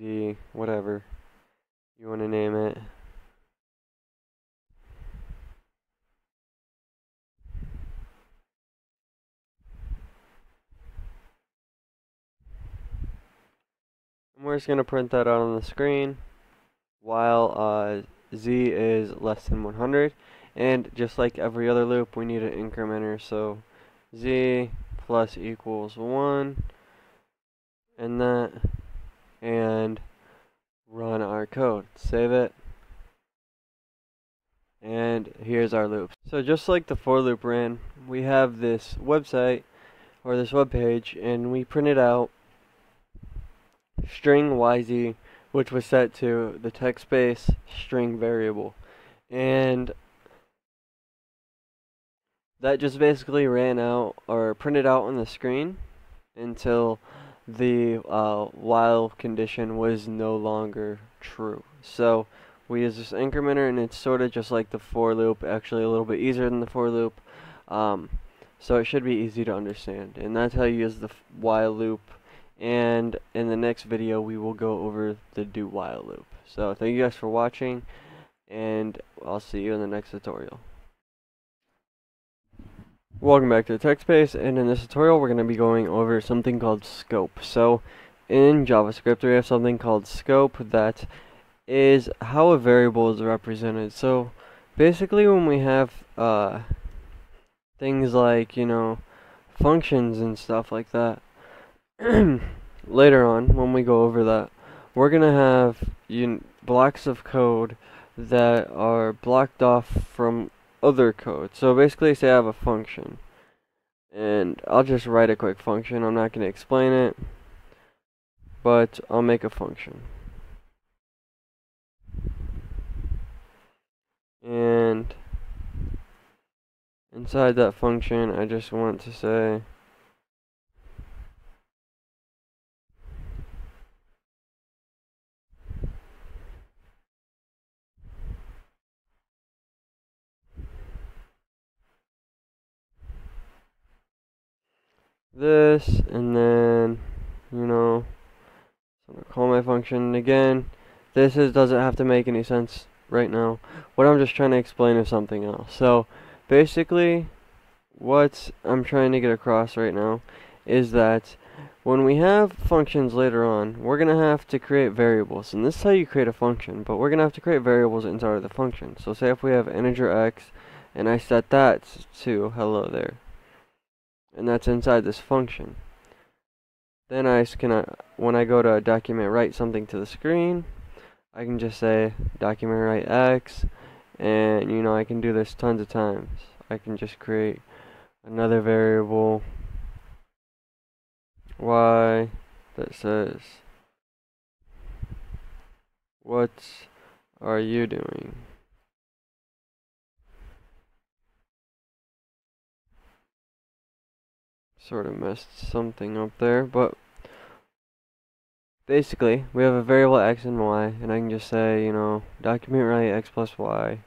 z, whatever you want to name it. And we're just going to print that out on the screen, while z is less than 100. And just like every other loop, we need an incrementer. So z plus equals 1, and that, and run our code, save it, and here's our loop. So just like the for loop ran, we have this website or this web page, and we printed out string YZ, which was set to the text space string variable, and that just basically ran out or printed out on the screen until the while condition was no longer true. So we use this incrementer, and it's sort of just like the for loop, actually a little bit easier than the for loop, so it should be easy to understand. And that's how you use the while loop, and in the next video we will go over the do while loop. So thank you guys for watching, and I'll see you in the next tutorial. Welcome back to the Tech Space, and in this tutorial we're going to be going over something called scope. So In JavaScript, we have something called scope. That is how a variable is represented. So basically, when we have things like, you know, functions and stuff like that, later on when we go over that, we're gonna have blocks of code that are blocked off from other code. So basically, say I have a function, and I'll just write a quick function. I'm not gonna explain it, but I'll make a function. And inside that function, I just want to say this, and then, you know, I'm going to call my function again. This doesn't have to make any sense right now. What I'm just trying to explain is something else. So basically, what I'm trying to get across right now is that when we have functions later on, we're going to have to create variables. And this is how you create a function, but we're going to have to create variables inside of the function. So say if we have integer x, and I set that to hello there, and that's inside this function. Then I can, when I go to document write something to the screen, I can just say document write x, and you know, I can do this tons of times. I can just create another variable y that says what are you doing? Sort of messed something up there, but basically we have a variable x and y, and I can just say, you know, document write x plus y,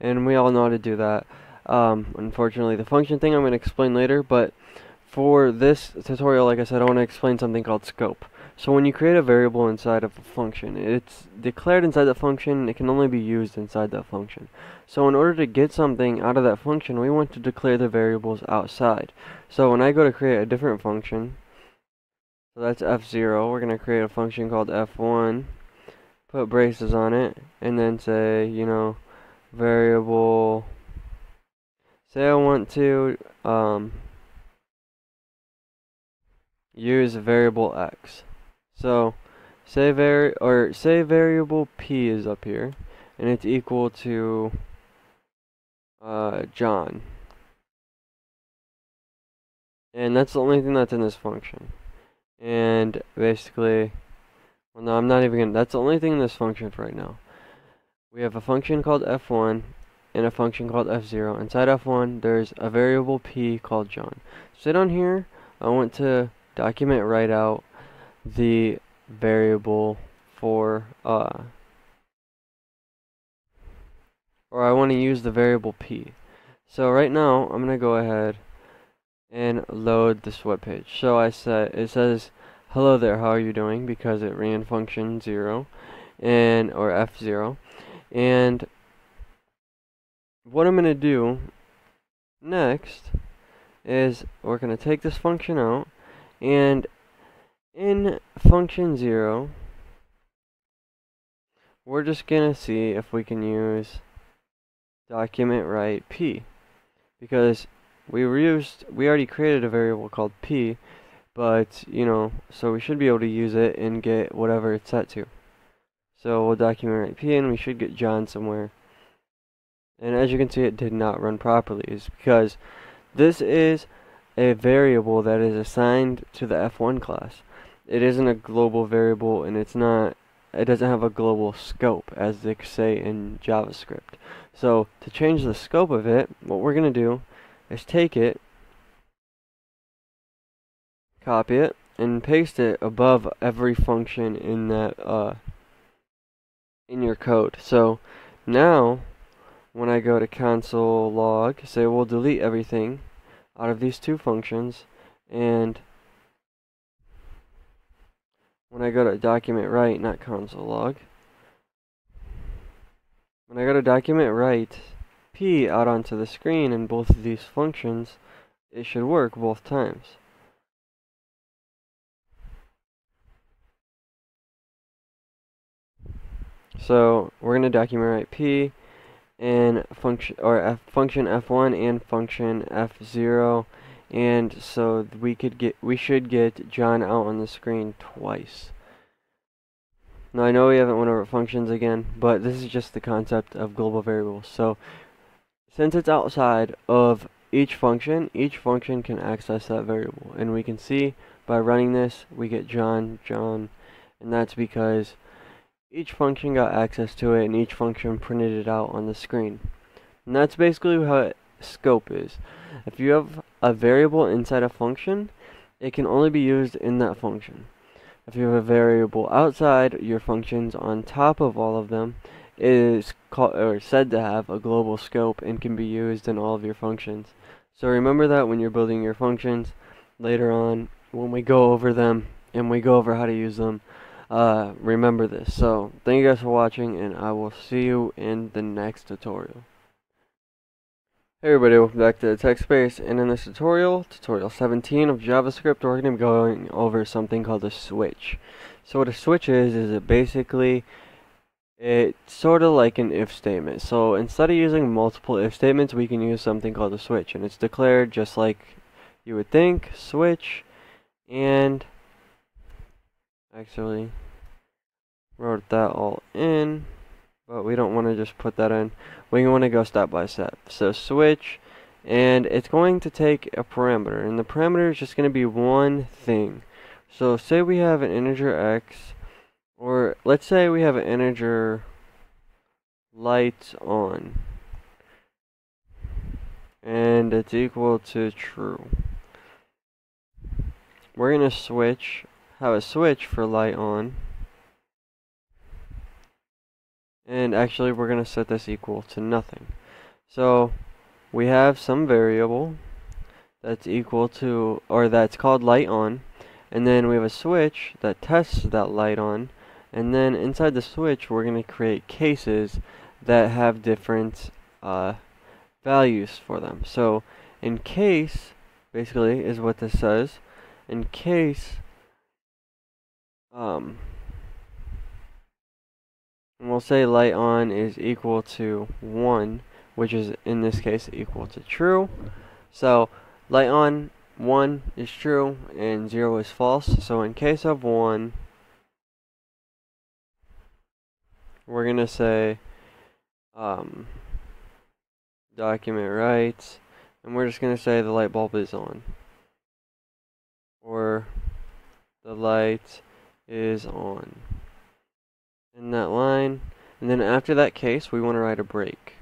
and we all know how to do that. Unfortunately, the function thing I'm going to explain later, but for this tutorial, like I said, I want to explain something called scope. So when you create a variable inside of a function, it's declared inside that function, and it can only be used inside that function. So in order to get something out of that function, we want to declare the variables outside. So when I go to create a different function, so that's f0, we're going to create a function called f1, put braces on it, and then say, you know, variable, say I want to use variable x. So say variable p is up here, and it's equal to John, and that's the only thing that's in this function. And basically, well, no, I'm not even gonna, that's the only thing in this function for right now. We have a function called f1 and a function called f0. Inside f1, there's a variable p called John. So down here, I want to document write out the variable for or I want to use the variable p. So right now I'm gonna go ahead and load this web page. So I set, it says hello there, how are you doing, because it ran function 0 and or f0. And what I'm gonna do next is we're gonna take this function out, and in function 0, we're just gonna see if we can use document write p, because we already created a variable called p, but you know, so we should be able to use it and get whatever it's set to. So we'll document write p, and we should get John somewhere. And as you can see, it did not run properly. It's because this is a variable that is assigned to the f1 class. It isn't a global variable, and it's not, it doesn't have a global scope as they say in JavaScript. So to change the scope of it, what we're going to do is take it, copy it, and paste it above every function in that in your code. So now when I go to console log, say we'll delete everything out of these two functions, and when I go to document write, not console log, when I go to document write p out onto the screen in both of these functions, it should work both times. So we're going to document P and function, or function F1 and function F0, and so we should get John out on the screen twice. Now I know we haven't went over functions again, but this is just the concept of global variables. So since it's outside of each function can access that variable, and we can see by running this we get John, and that's because each function got access to it and each function printed it out on the screen. And that's basically how scope is. If you have a variable inside a function, it can only be used in that function. If you have a variable outside your functions on top of all of them, it is called, or said to have, a global scope and can be used in all of your functions. So remember that when you're building your functions later on, when we go over them and we go over how to use them. Remember this. So thank you guys for watching, and I will see you in the next tutorial. Hey everybody, welcome back to the Tech Space, and in this tutorial 17 of JavaScript, we're going to be going over something called a switch. So what a switch is it basically, it's sort of like an if statement. So instead of using multiple if statements, we can use something called a switch, and it's declared just like you would think, switch, and actually wrote that all in, but we don't want to just put that in. We want to go step by step. So switch, and it's going to take a parameter, and the parameter is just going to be one thing. So say we have an integer x, or let's say we have an integer lights on, and it's equal to true. We're going to switch, have a switch for light on, and actually we're going to set this equal to nothing. So we have some variable that's equal to, or that's called light on, and then we have a switch that tests that light on, and then inside the switch we're going to create cases that have different values for them. So in case, basically, is what this says. In case and we'll say light on is equal to 1, which is in this case equal to true. So light on 1 is true and 0 is false. So in case of 1, we're gonna say document writes, and we're just gonna say the light bulb is on, or the light is on, in that line. And then after that case we want to write a break.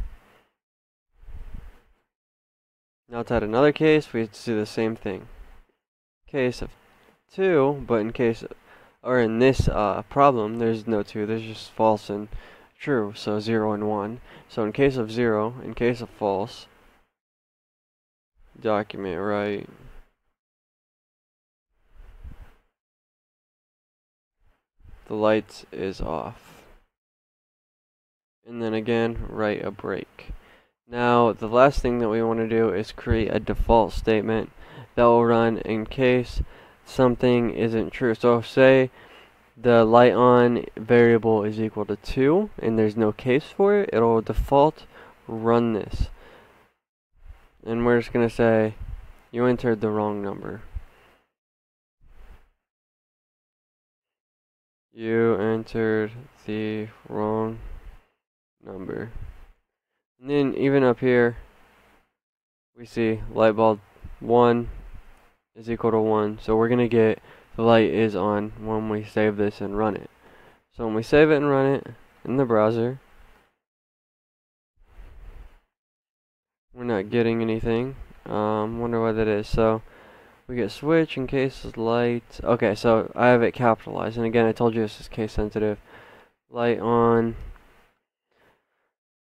Now outside another case we have to do the same thing, case of 2, but in case of, or in this problem there's no 2, there's just false and true, so 0 and 1. So in case of 0, in case of false, document write, the lights is off, and then again write a break. Now the last thing that we want to do is create a default statement that will run in case something isn't true. So say the light on variable is equal to 2 and there's no case for it, it'll default run this, and we're just gonna say you entered the wrong number. You entered the wrong number. And then even up here we see light bulb 1 is equal to 1, so we're gonna get the light is on when we save this and run it. So when we save it and run it in the browser, we're not getting anything. Wonder why that is. So we get switch in case light, okay, so I have it capitalized, and again I told you this is case sensitive, light on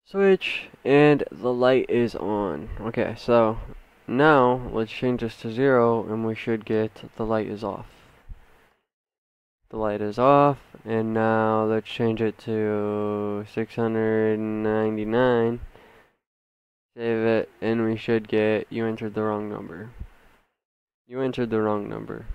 switch, and the light is on. Okay, so now let's change this to 0 and we should get the light is off. The light is off, and now let's change it to 699, save it, and we should get you entered the wrong number. You entered the wrong number.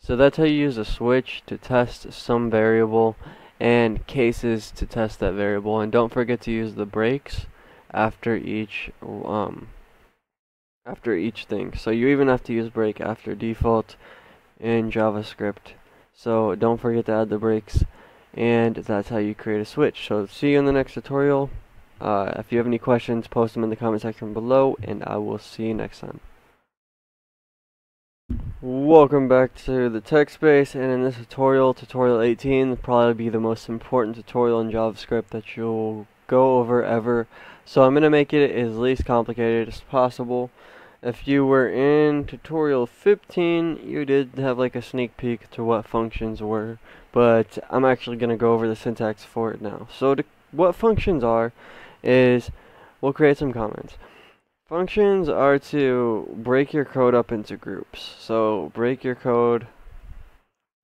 So that's how you use a switch to test some variable and cases to test that variable. And don't forget to use the breaks after each thing. So you even have to use break after default in JavaScript. So don't forget to add the breaks, and that's how you create a switch. So see you in the next tutorial. If you have any questions, post them in the comment section below, and I will see you next time. Welcome back to the Tech Space, and in this tutorial 18, probably be the most important tutorial in JavaScript that you'll go over ever. So I'm gonna make it as least complicated as possible. If you were in tutorial 15, you did have like a sneak peek to what functions were, but I'm actually gonna go over the syntax for it now. So what functions are is, we'll create some comments. Functions are to break your code up into groups. So break your code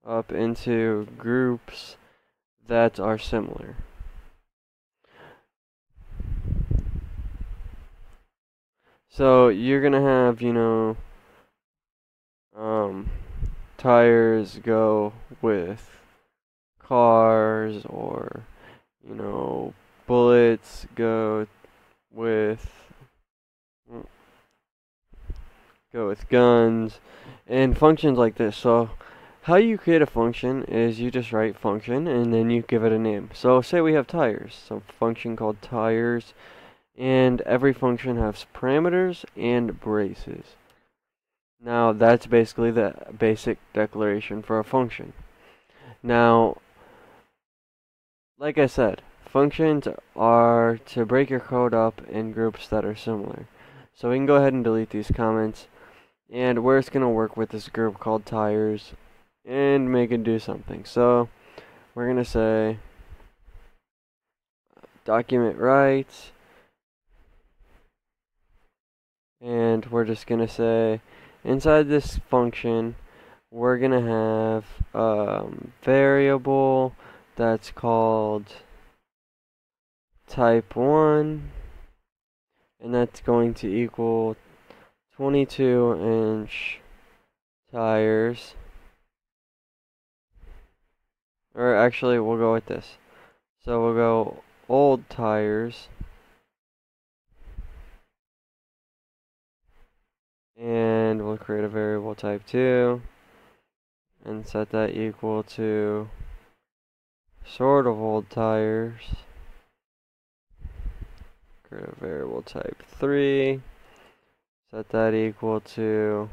up into groups that are similar. So you're gonna have, you know, tires go with cars, or, you know, bullets go with guns, and functions like this. So how you create a function is you just write function and then you give it a name. So say we have tires, so function called tires. And every function has parameters and braces. Now that's basically the basic declaration for a function. Now, like I said, functions are to break your code up in groups that are similar. So we can go ahead and delete these comments, and we're just going to work with this group called tires and make it do something. So we're going to say document write, and we're just gonna say inside this function we're gonna have variable that's called type1, and that's going to equal 22-inch tires. Or actually, we'll go with this, so we'll go old tires, and we'll create a variable type2 and set that equal to sort of old tires. Create a variable type3, set that equal to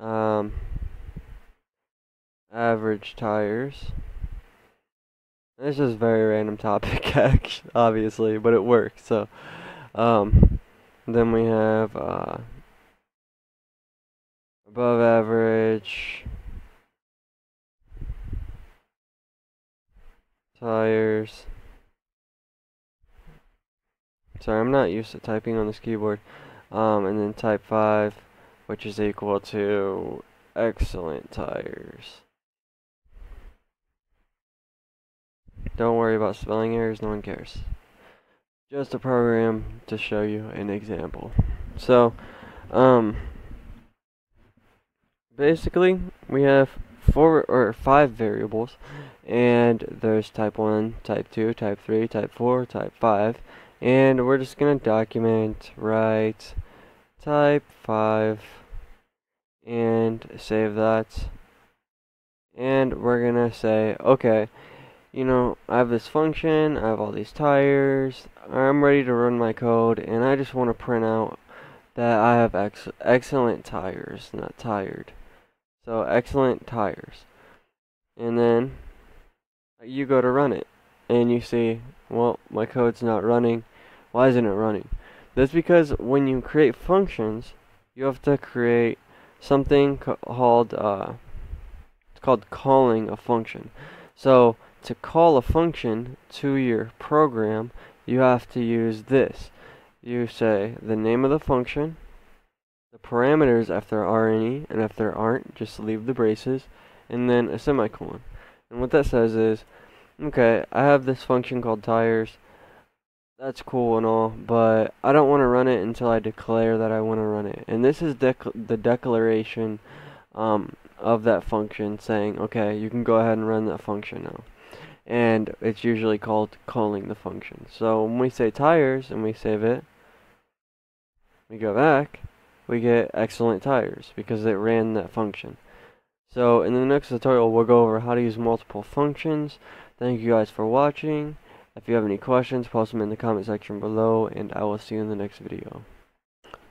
average tires. This is a very random topic obviously, but it works. So then we have above average tires. Sorry, I'm not used to typing on this keyboard. And then type 5, which is equal to excellent tires. Don't worry about spelling errors, no one cares. Just a program to show you an example. So basically we have 4 or 5 variables, and there's type 1, type 2, type 3, type 4, type 5, and we're just gonna document write type 5 and save that, and we're gonna say, okay, you know, I have this function, I have all these tires, I'm ready to run my code, and I just want to print out that I have excellent tires, not tired. So excellent tires. And then you go to run it, and you see, well, my code's not running. Why isn't it running? That's because when you create functions, you have to create something called, it's called calling a function. So to call a function to your program, you have to use this. You say the name of the function, the parameters if there are any, and if there aren't, just leave the braces, and then a semicolon. And what that says is, okay, I have this function called tires, that's cool and all, but I don't want to run it until I declare that I want to run it. And this is the declaration of that function, saying, okay, you can go ahead and run that function now. and it's usually called calling the function. So when we say tires and we save it, we go back, we get excellent tires because it ran that function. So in the next tutorial we'll go over how to use multiple functions. Thank you guys for watching. If you have any questions, post them in the comment section below, and I will see you in the next video.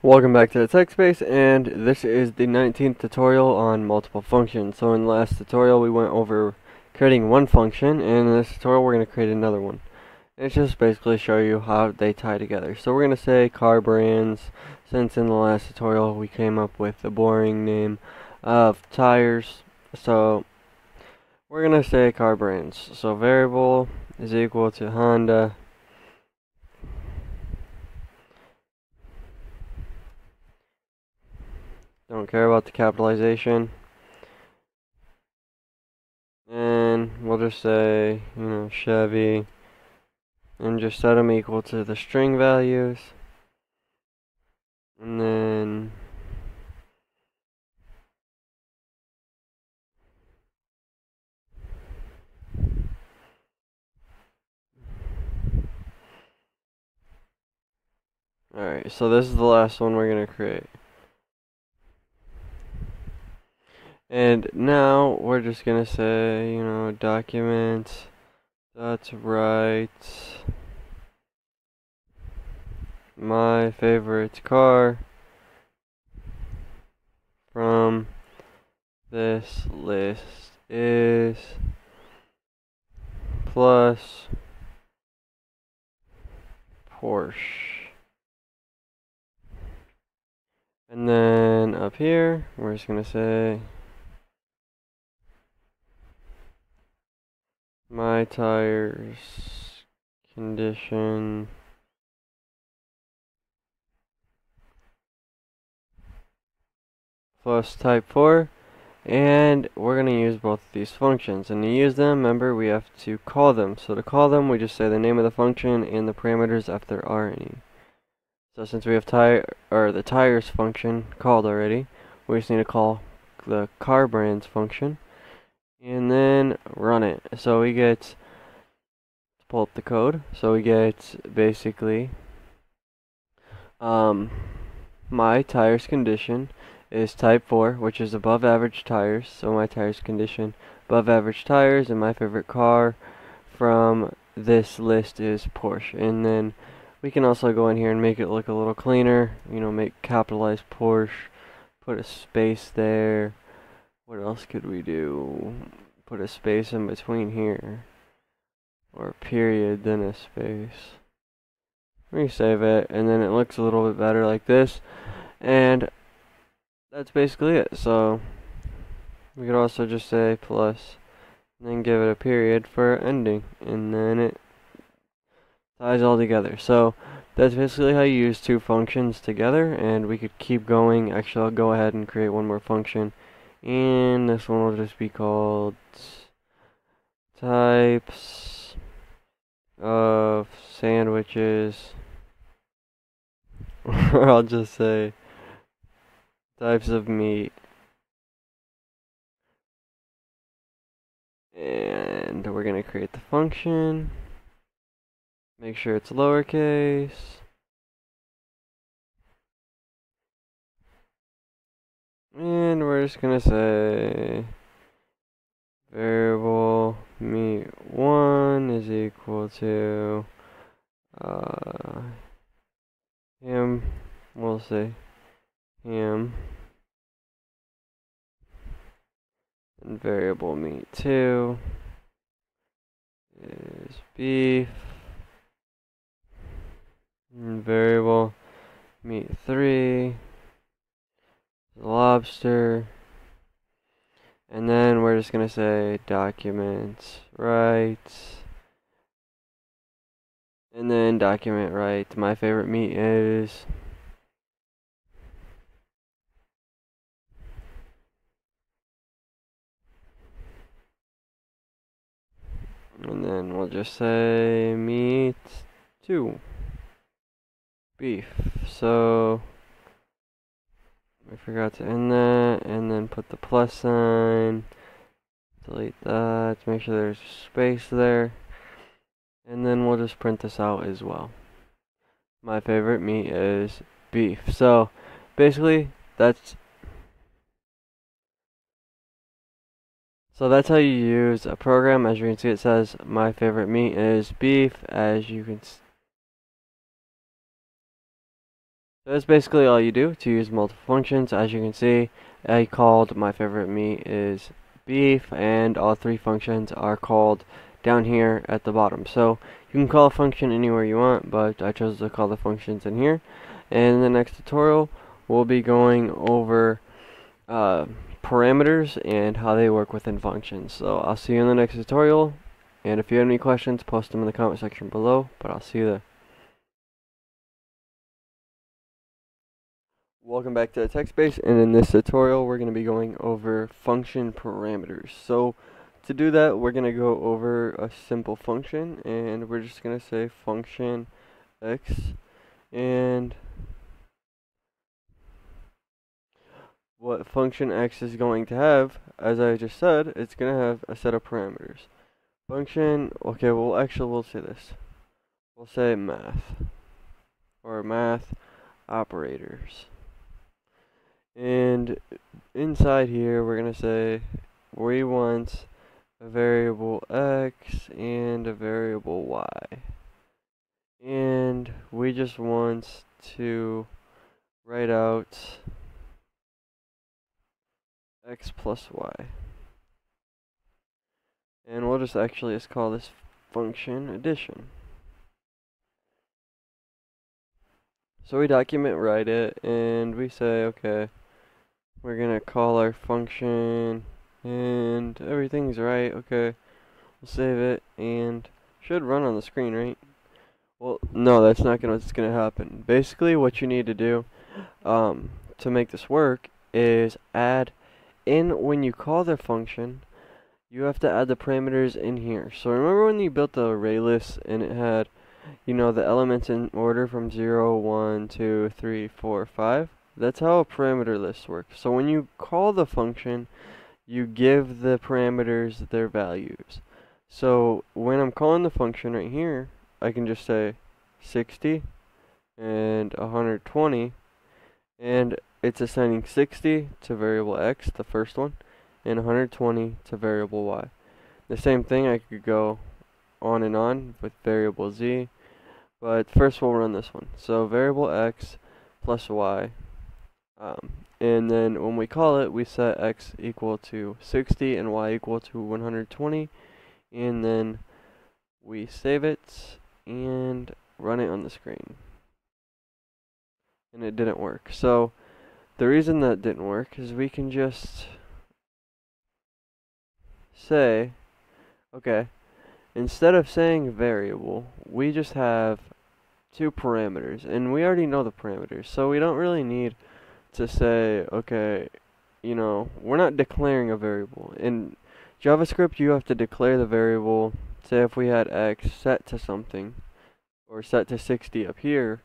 Welcome back to the Tech Space, and this is the 19th tutorial on multiple functions. So in the last tutorial we went over creating one function, and in this tutorial we're going to create another one. It's just basically show you how they tie together. So we're going to say car brands, since in the last tutorial we came up with the boring name of tires. So we're going to say car brands. So variable is equal to Honda. Don't care about the capitalization. And we'll just say, you know, Chevy. And just set them equal to the string values. And then alright, so this is the last one we're going to create. And now we're just going to say, you know, document. That's right. My favorite car from this list is plus Porsche. And then up here, we're just going to say my tires condition plus type 4, and we're going to use both of these functions. And to use them, remember, we have to call them. So to call them, we just say the name of the function and the parameters if there are any. So since we have the tires function called already, we just need to call the car brands function and then run it. So we get, let's pull up the code, so we get basically my tires condition is type 4, which is above average tires. So my tires condition above average tires, and my favorite car from this list is Porsche. And then we can also go in here and make it look a little cleaner, you know, make capitalized Porsche, put a space there. What else could we do? Put a space in between here, or a period then a space. Resave it, and then it looks a little bit better like this, and that's basically it. So we could also just say plus and then give it a period for ending, and then it ties all together. So that's basically how you use two functions together, and we could keep going. Actually, I'll go ahead and create one more function, and this one will just be called types of sandwiches, or I'll just say types of meat, and we're going to create the function, make sure it's lowercase, and we're just going to say variable meat1 is equal to ham, we'll say ham, and variable meat2 is beef, and variable meat3 lobster, and then we're just going to say document right, and then document right, my favorite meat is and then we'll just say meat 2 beef. So I forgot to end that, and then put the plus sign, Delete that, make sure there's space there. And then we'll just print this out as well. My favorite meat is beef. So basically that's how you use a program. As you can see, it says my favorite meat is beef. As you can see, that's basically all you do to use multiple functions. As you can see, I called my favorite meat is beef, and all three functions are called down here at the bottom. So you can call a function anywhere you want, but I chose to call the functions in here. And in the next tutorial, we'll be going over parameters and how they work within functions. So I'll see you in the next tutorial, and if you have any questions, post them in the comment section below, but I'll see you there. Welcome back to the Tech Space, and in this tutorial we're going to be going over function parameters. So to do that, we're going to go over a simple function, and we're just going to say function x, and what function x is going to have, as I just said, it's going to have a set of parameters. Function, okay, well actually we'll say this. We'll say math, or math operators. And inside here we're going to say we want a variable x and a variable y. And we just want to write out x plus y. And we'll just actually just call this function addition. So we document write it, and we say, okay, we're going to call our function, and everything's right, okay, we'll save it, and should run on the screen, right? Well, no, that's not what's going to happen. Basically, what you need to do to make this work is add in, when you call the function, you have to add the parameters in here. So remember when you built the array list and it had, you know, the elements in order from 0, 1, 2, 3, 4, 5. That's how a parameter list works. So when you call the function, you give the parameters their values. So when I'm calling the function right here, I can just say 60 and 120. And it's assigning 60 to variable x, the first one, and 120 to variable y. The same thing, I could go on and on with variable z. But first we'll run this one. So variable x plus y. And then when we call it, we set x equal to 60 and y equal to 120. And then we save it and run it on the screen. And it didn't work. So the reason that didn't work is we can just say, okay, instead of saying variable, we just have two parameters, and we already know the parameters, so we don't really need to say, okay, you know, we're not declaring a variable. In JavaScript, you have to declare the variable. Say if we had x set to something, or set to 60 up here,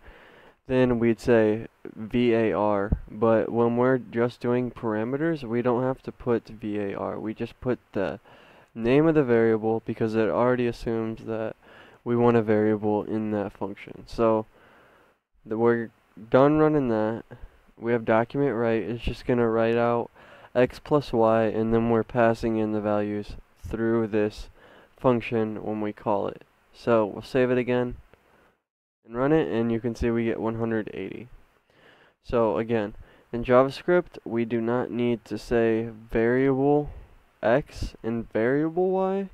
then we'd say var, but when we're just doing parameters, we don't have to put var, we just put the name of the variable, because it already assumes that we want a variable in that function. So we're done running that. We have document write. It's just going to write out x plus y, and then we're passing in the values through this function when we call it. So we'll save it again and run it, and you can see we get 180. So again, in JavaScript, we do not need to say variable x and variable y.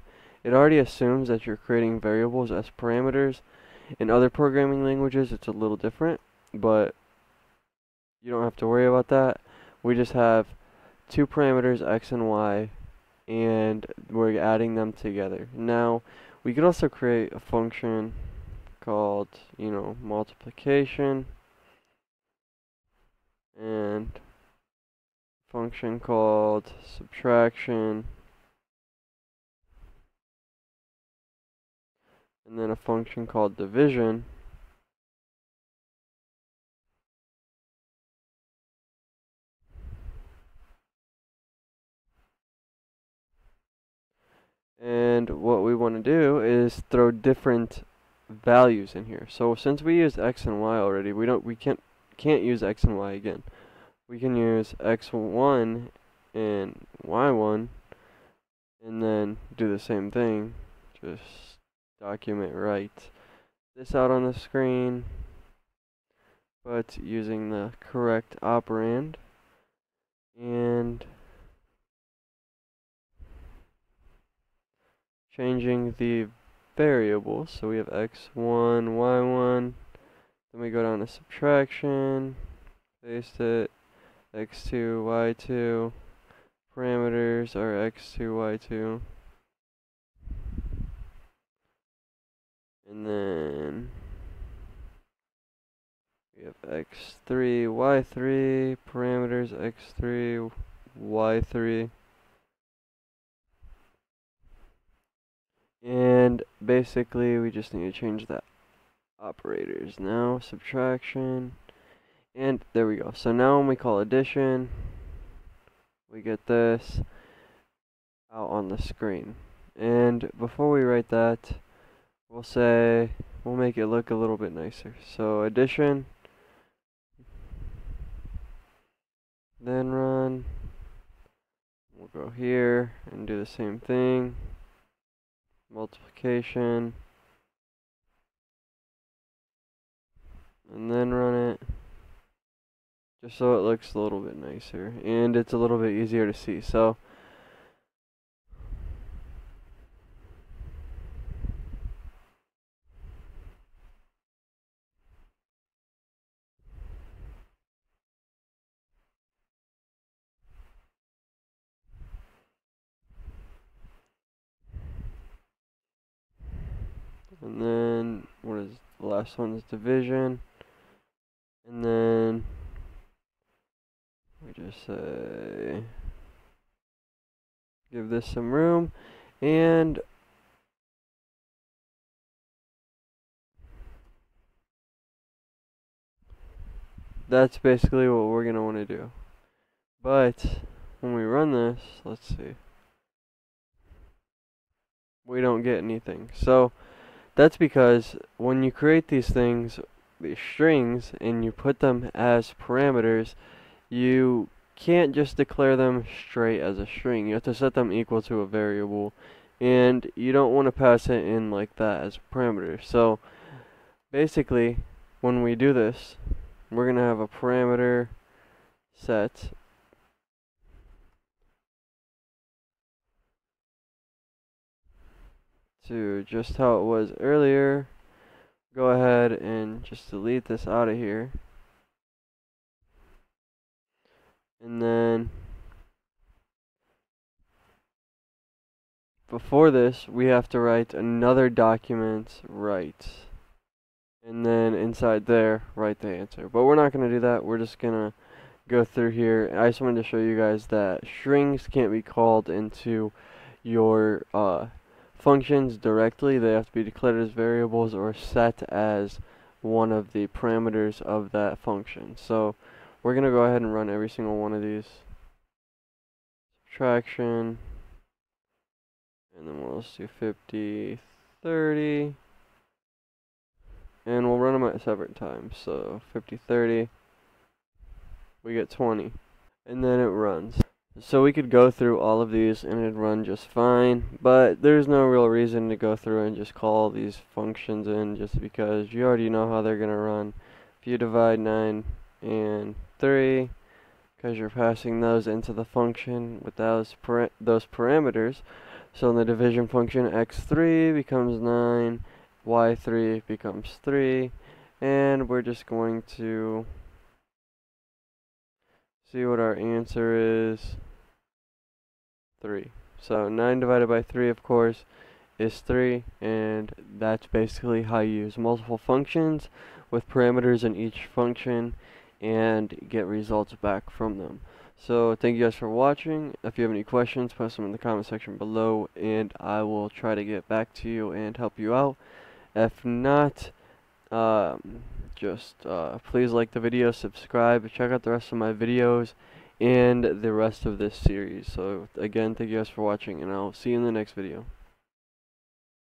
It already assumes that you're creating variables as parameters. In other programming languages, it's a little different, but you don't have to worry about that. We just have two parameters, x and y, and we're adding them together. Now, we could also create a function called, you know, multiplication, and function called subtraction, and then a function called division, and what we want to do is throw different values in here. So since we used x and y already, we can't use x and y again. We can use x1 and y1, and then do the same thing. Just document write this out on the screen, but using the correct operand. And changing the variables, so we have x1, y1, then we go down to subtraction, paste it, x2, y2, parameters are x2, y2, and then we have x3, y3, parameters x3, y3. And basically we just need to change that operators now, subtraction, and there we go. So now when we call addition, we get this out on the screen. And before we write that, we'll make it look a little bit nicer. So addition, then run, we'll go here and do the same thing. Multiplication, and then run it, just so it looks a little bit nicer and it's a little bit easier to see. So and then what is the last one is division, and then we just say give this some room, and that's basically what we're going to want to do. But when we run this, let's see, we don't get anything. So that's because when you create these things, these strings, and you put them as parameters, you can't just declare them straight as a string. You have to set them equal to a variable, and you don't want to pass it in like that as a parameter. So basically, when we do this, we're going to have a parameter set. To just how it was earlier, go ahead and just delete this out of here, and then before this we have to write another document write, and then inside there write the answer. But we're not going to do that, we're just going to go through here. I just wanted to show you guys that strings can't be called into your functions directly. They have to be declared as variables or set as one of the parameters of that function. So we're going to go ahead and run every single one of these. Subtraction, and then we'll just do 50, 30, and we'll run them at separate times. So 50, 30, we get 20, and then it runs. So we could go through all of these and it'd run just fine, but there's no real reason to go through and just call these functions in, just because you already know how they're going to run. If you divide 9 and 3, because you're passing those into the function with those parameters, so in the division function, x3 becomes 9, y3 becomes 3, and we're just going to see what our answer is. 3. So 9 divided by 3, of course, is 3, and that's basically how you use multiple functions with parameters in each function and get results back from them. So thank you guys for watching. If you have any questions, post them in the comment section below, and I will try to get back to you and help you out. If not, just please like the video, subscribe, check out the rest of my videos and the rest of this series. So again, thank you guys for watching, and I'll see you in the next video.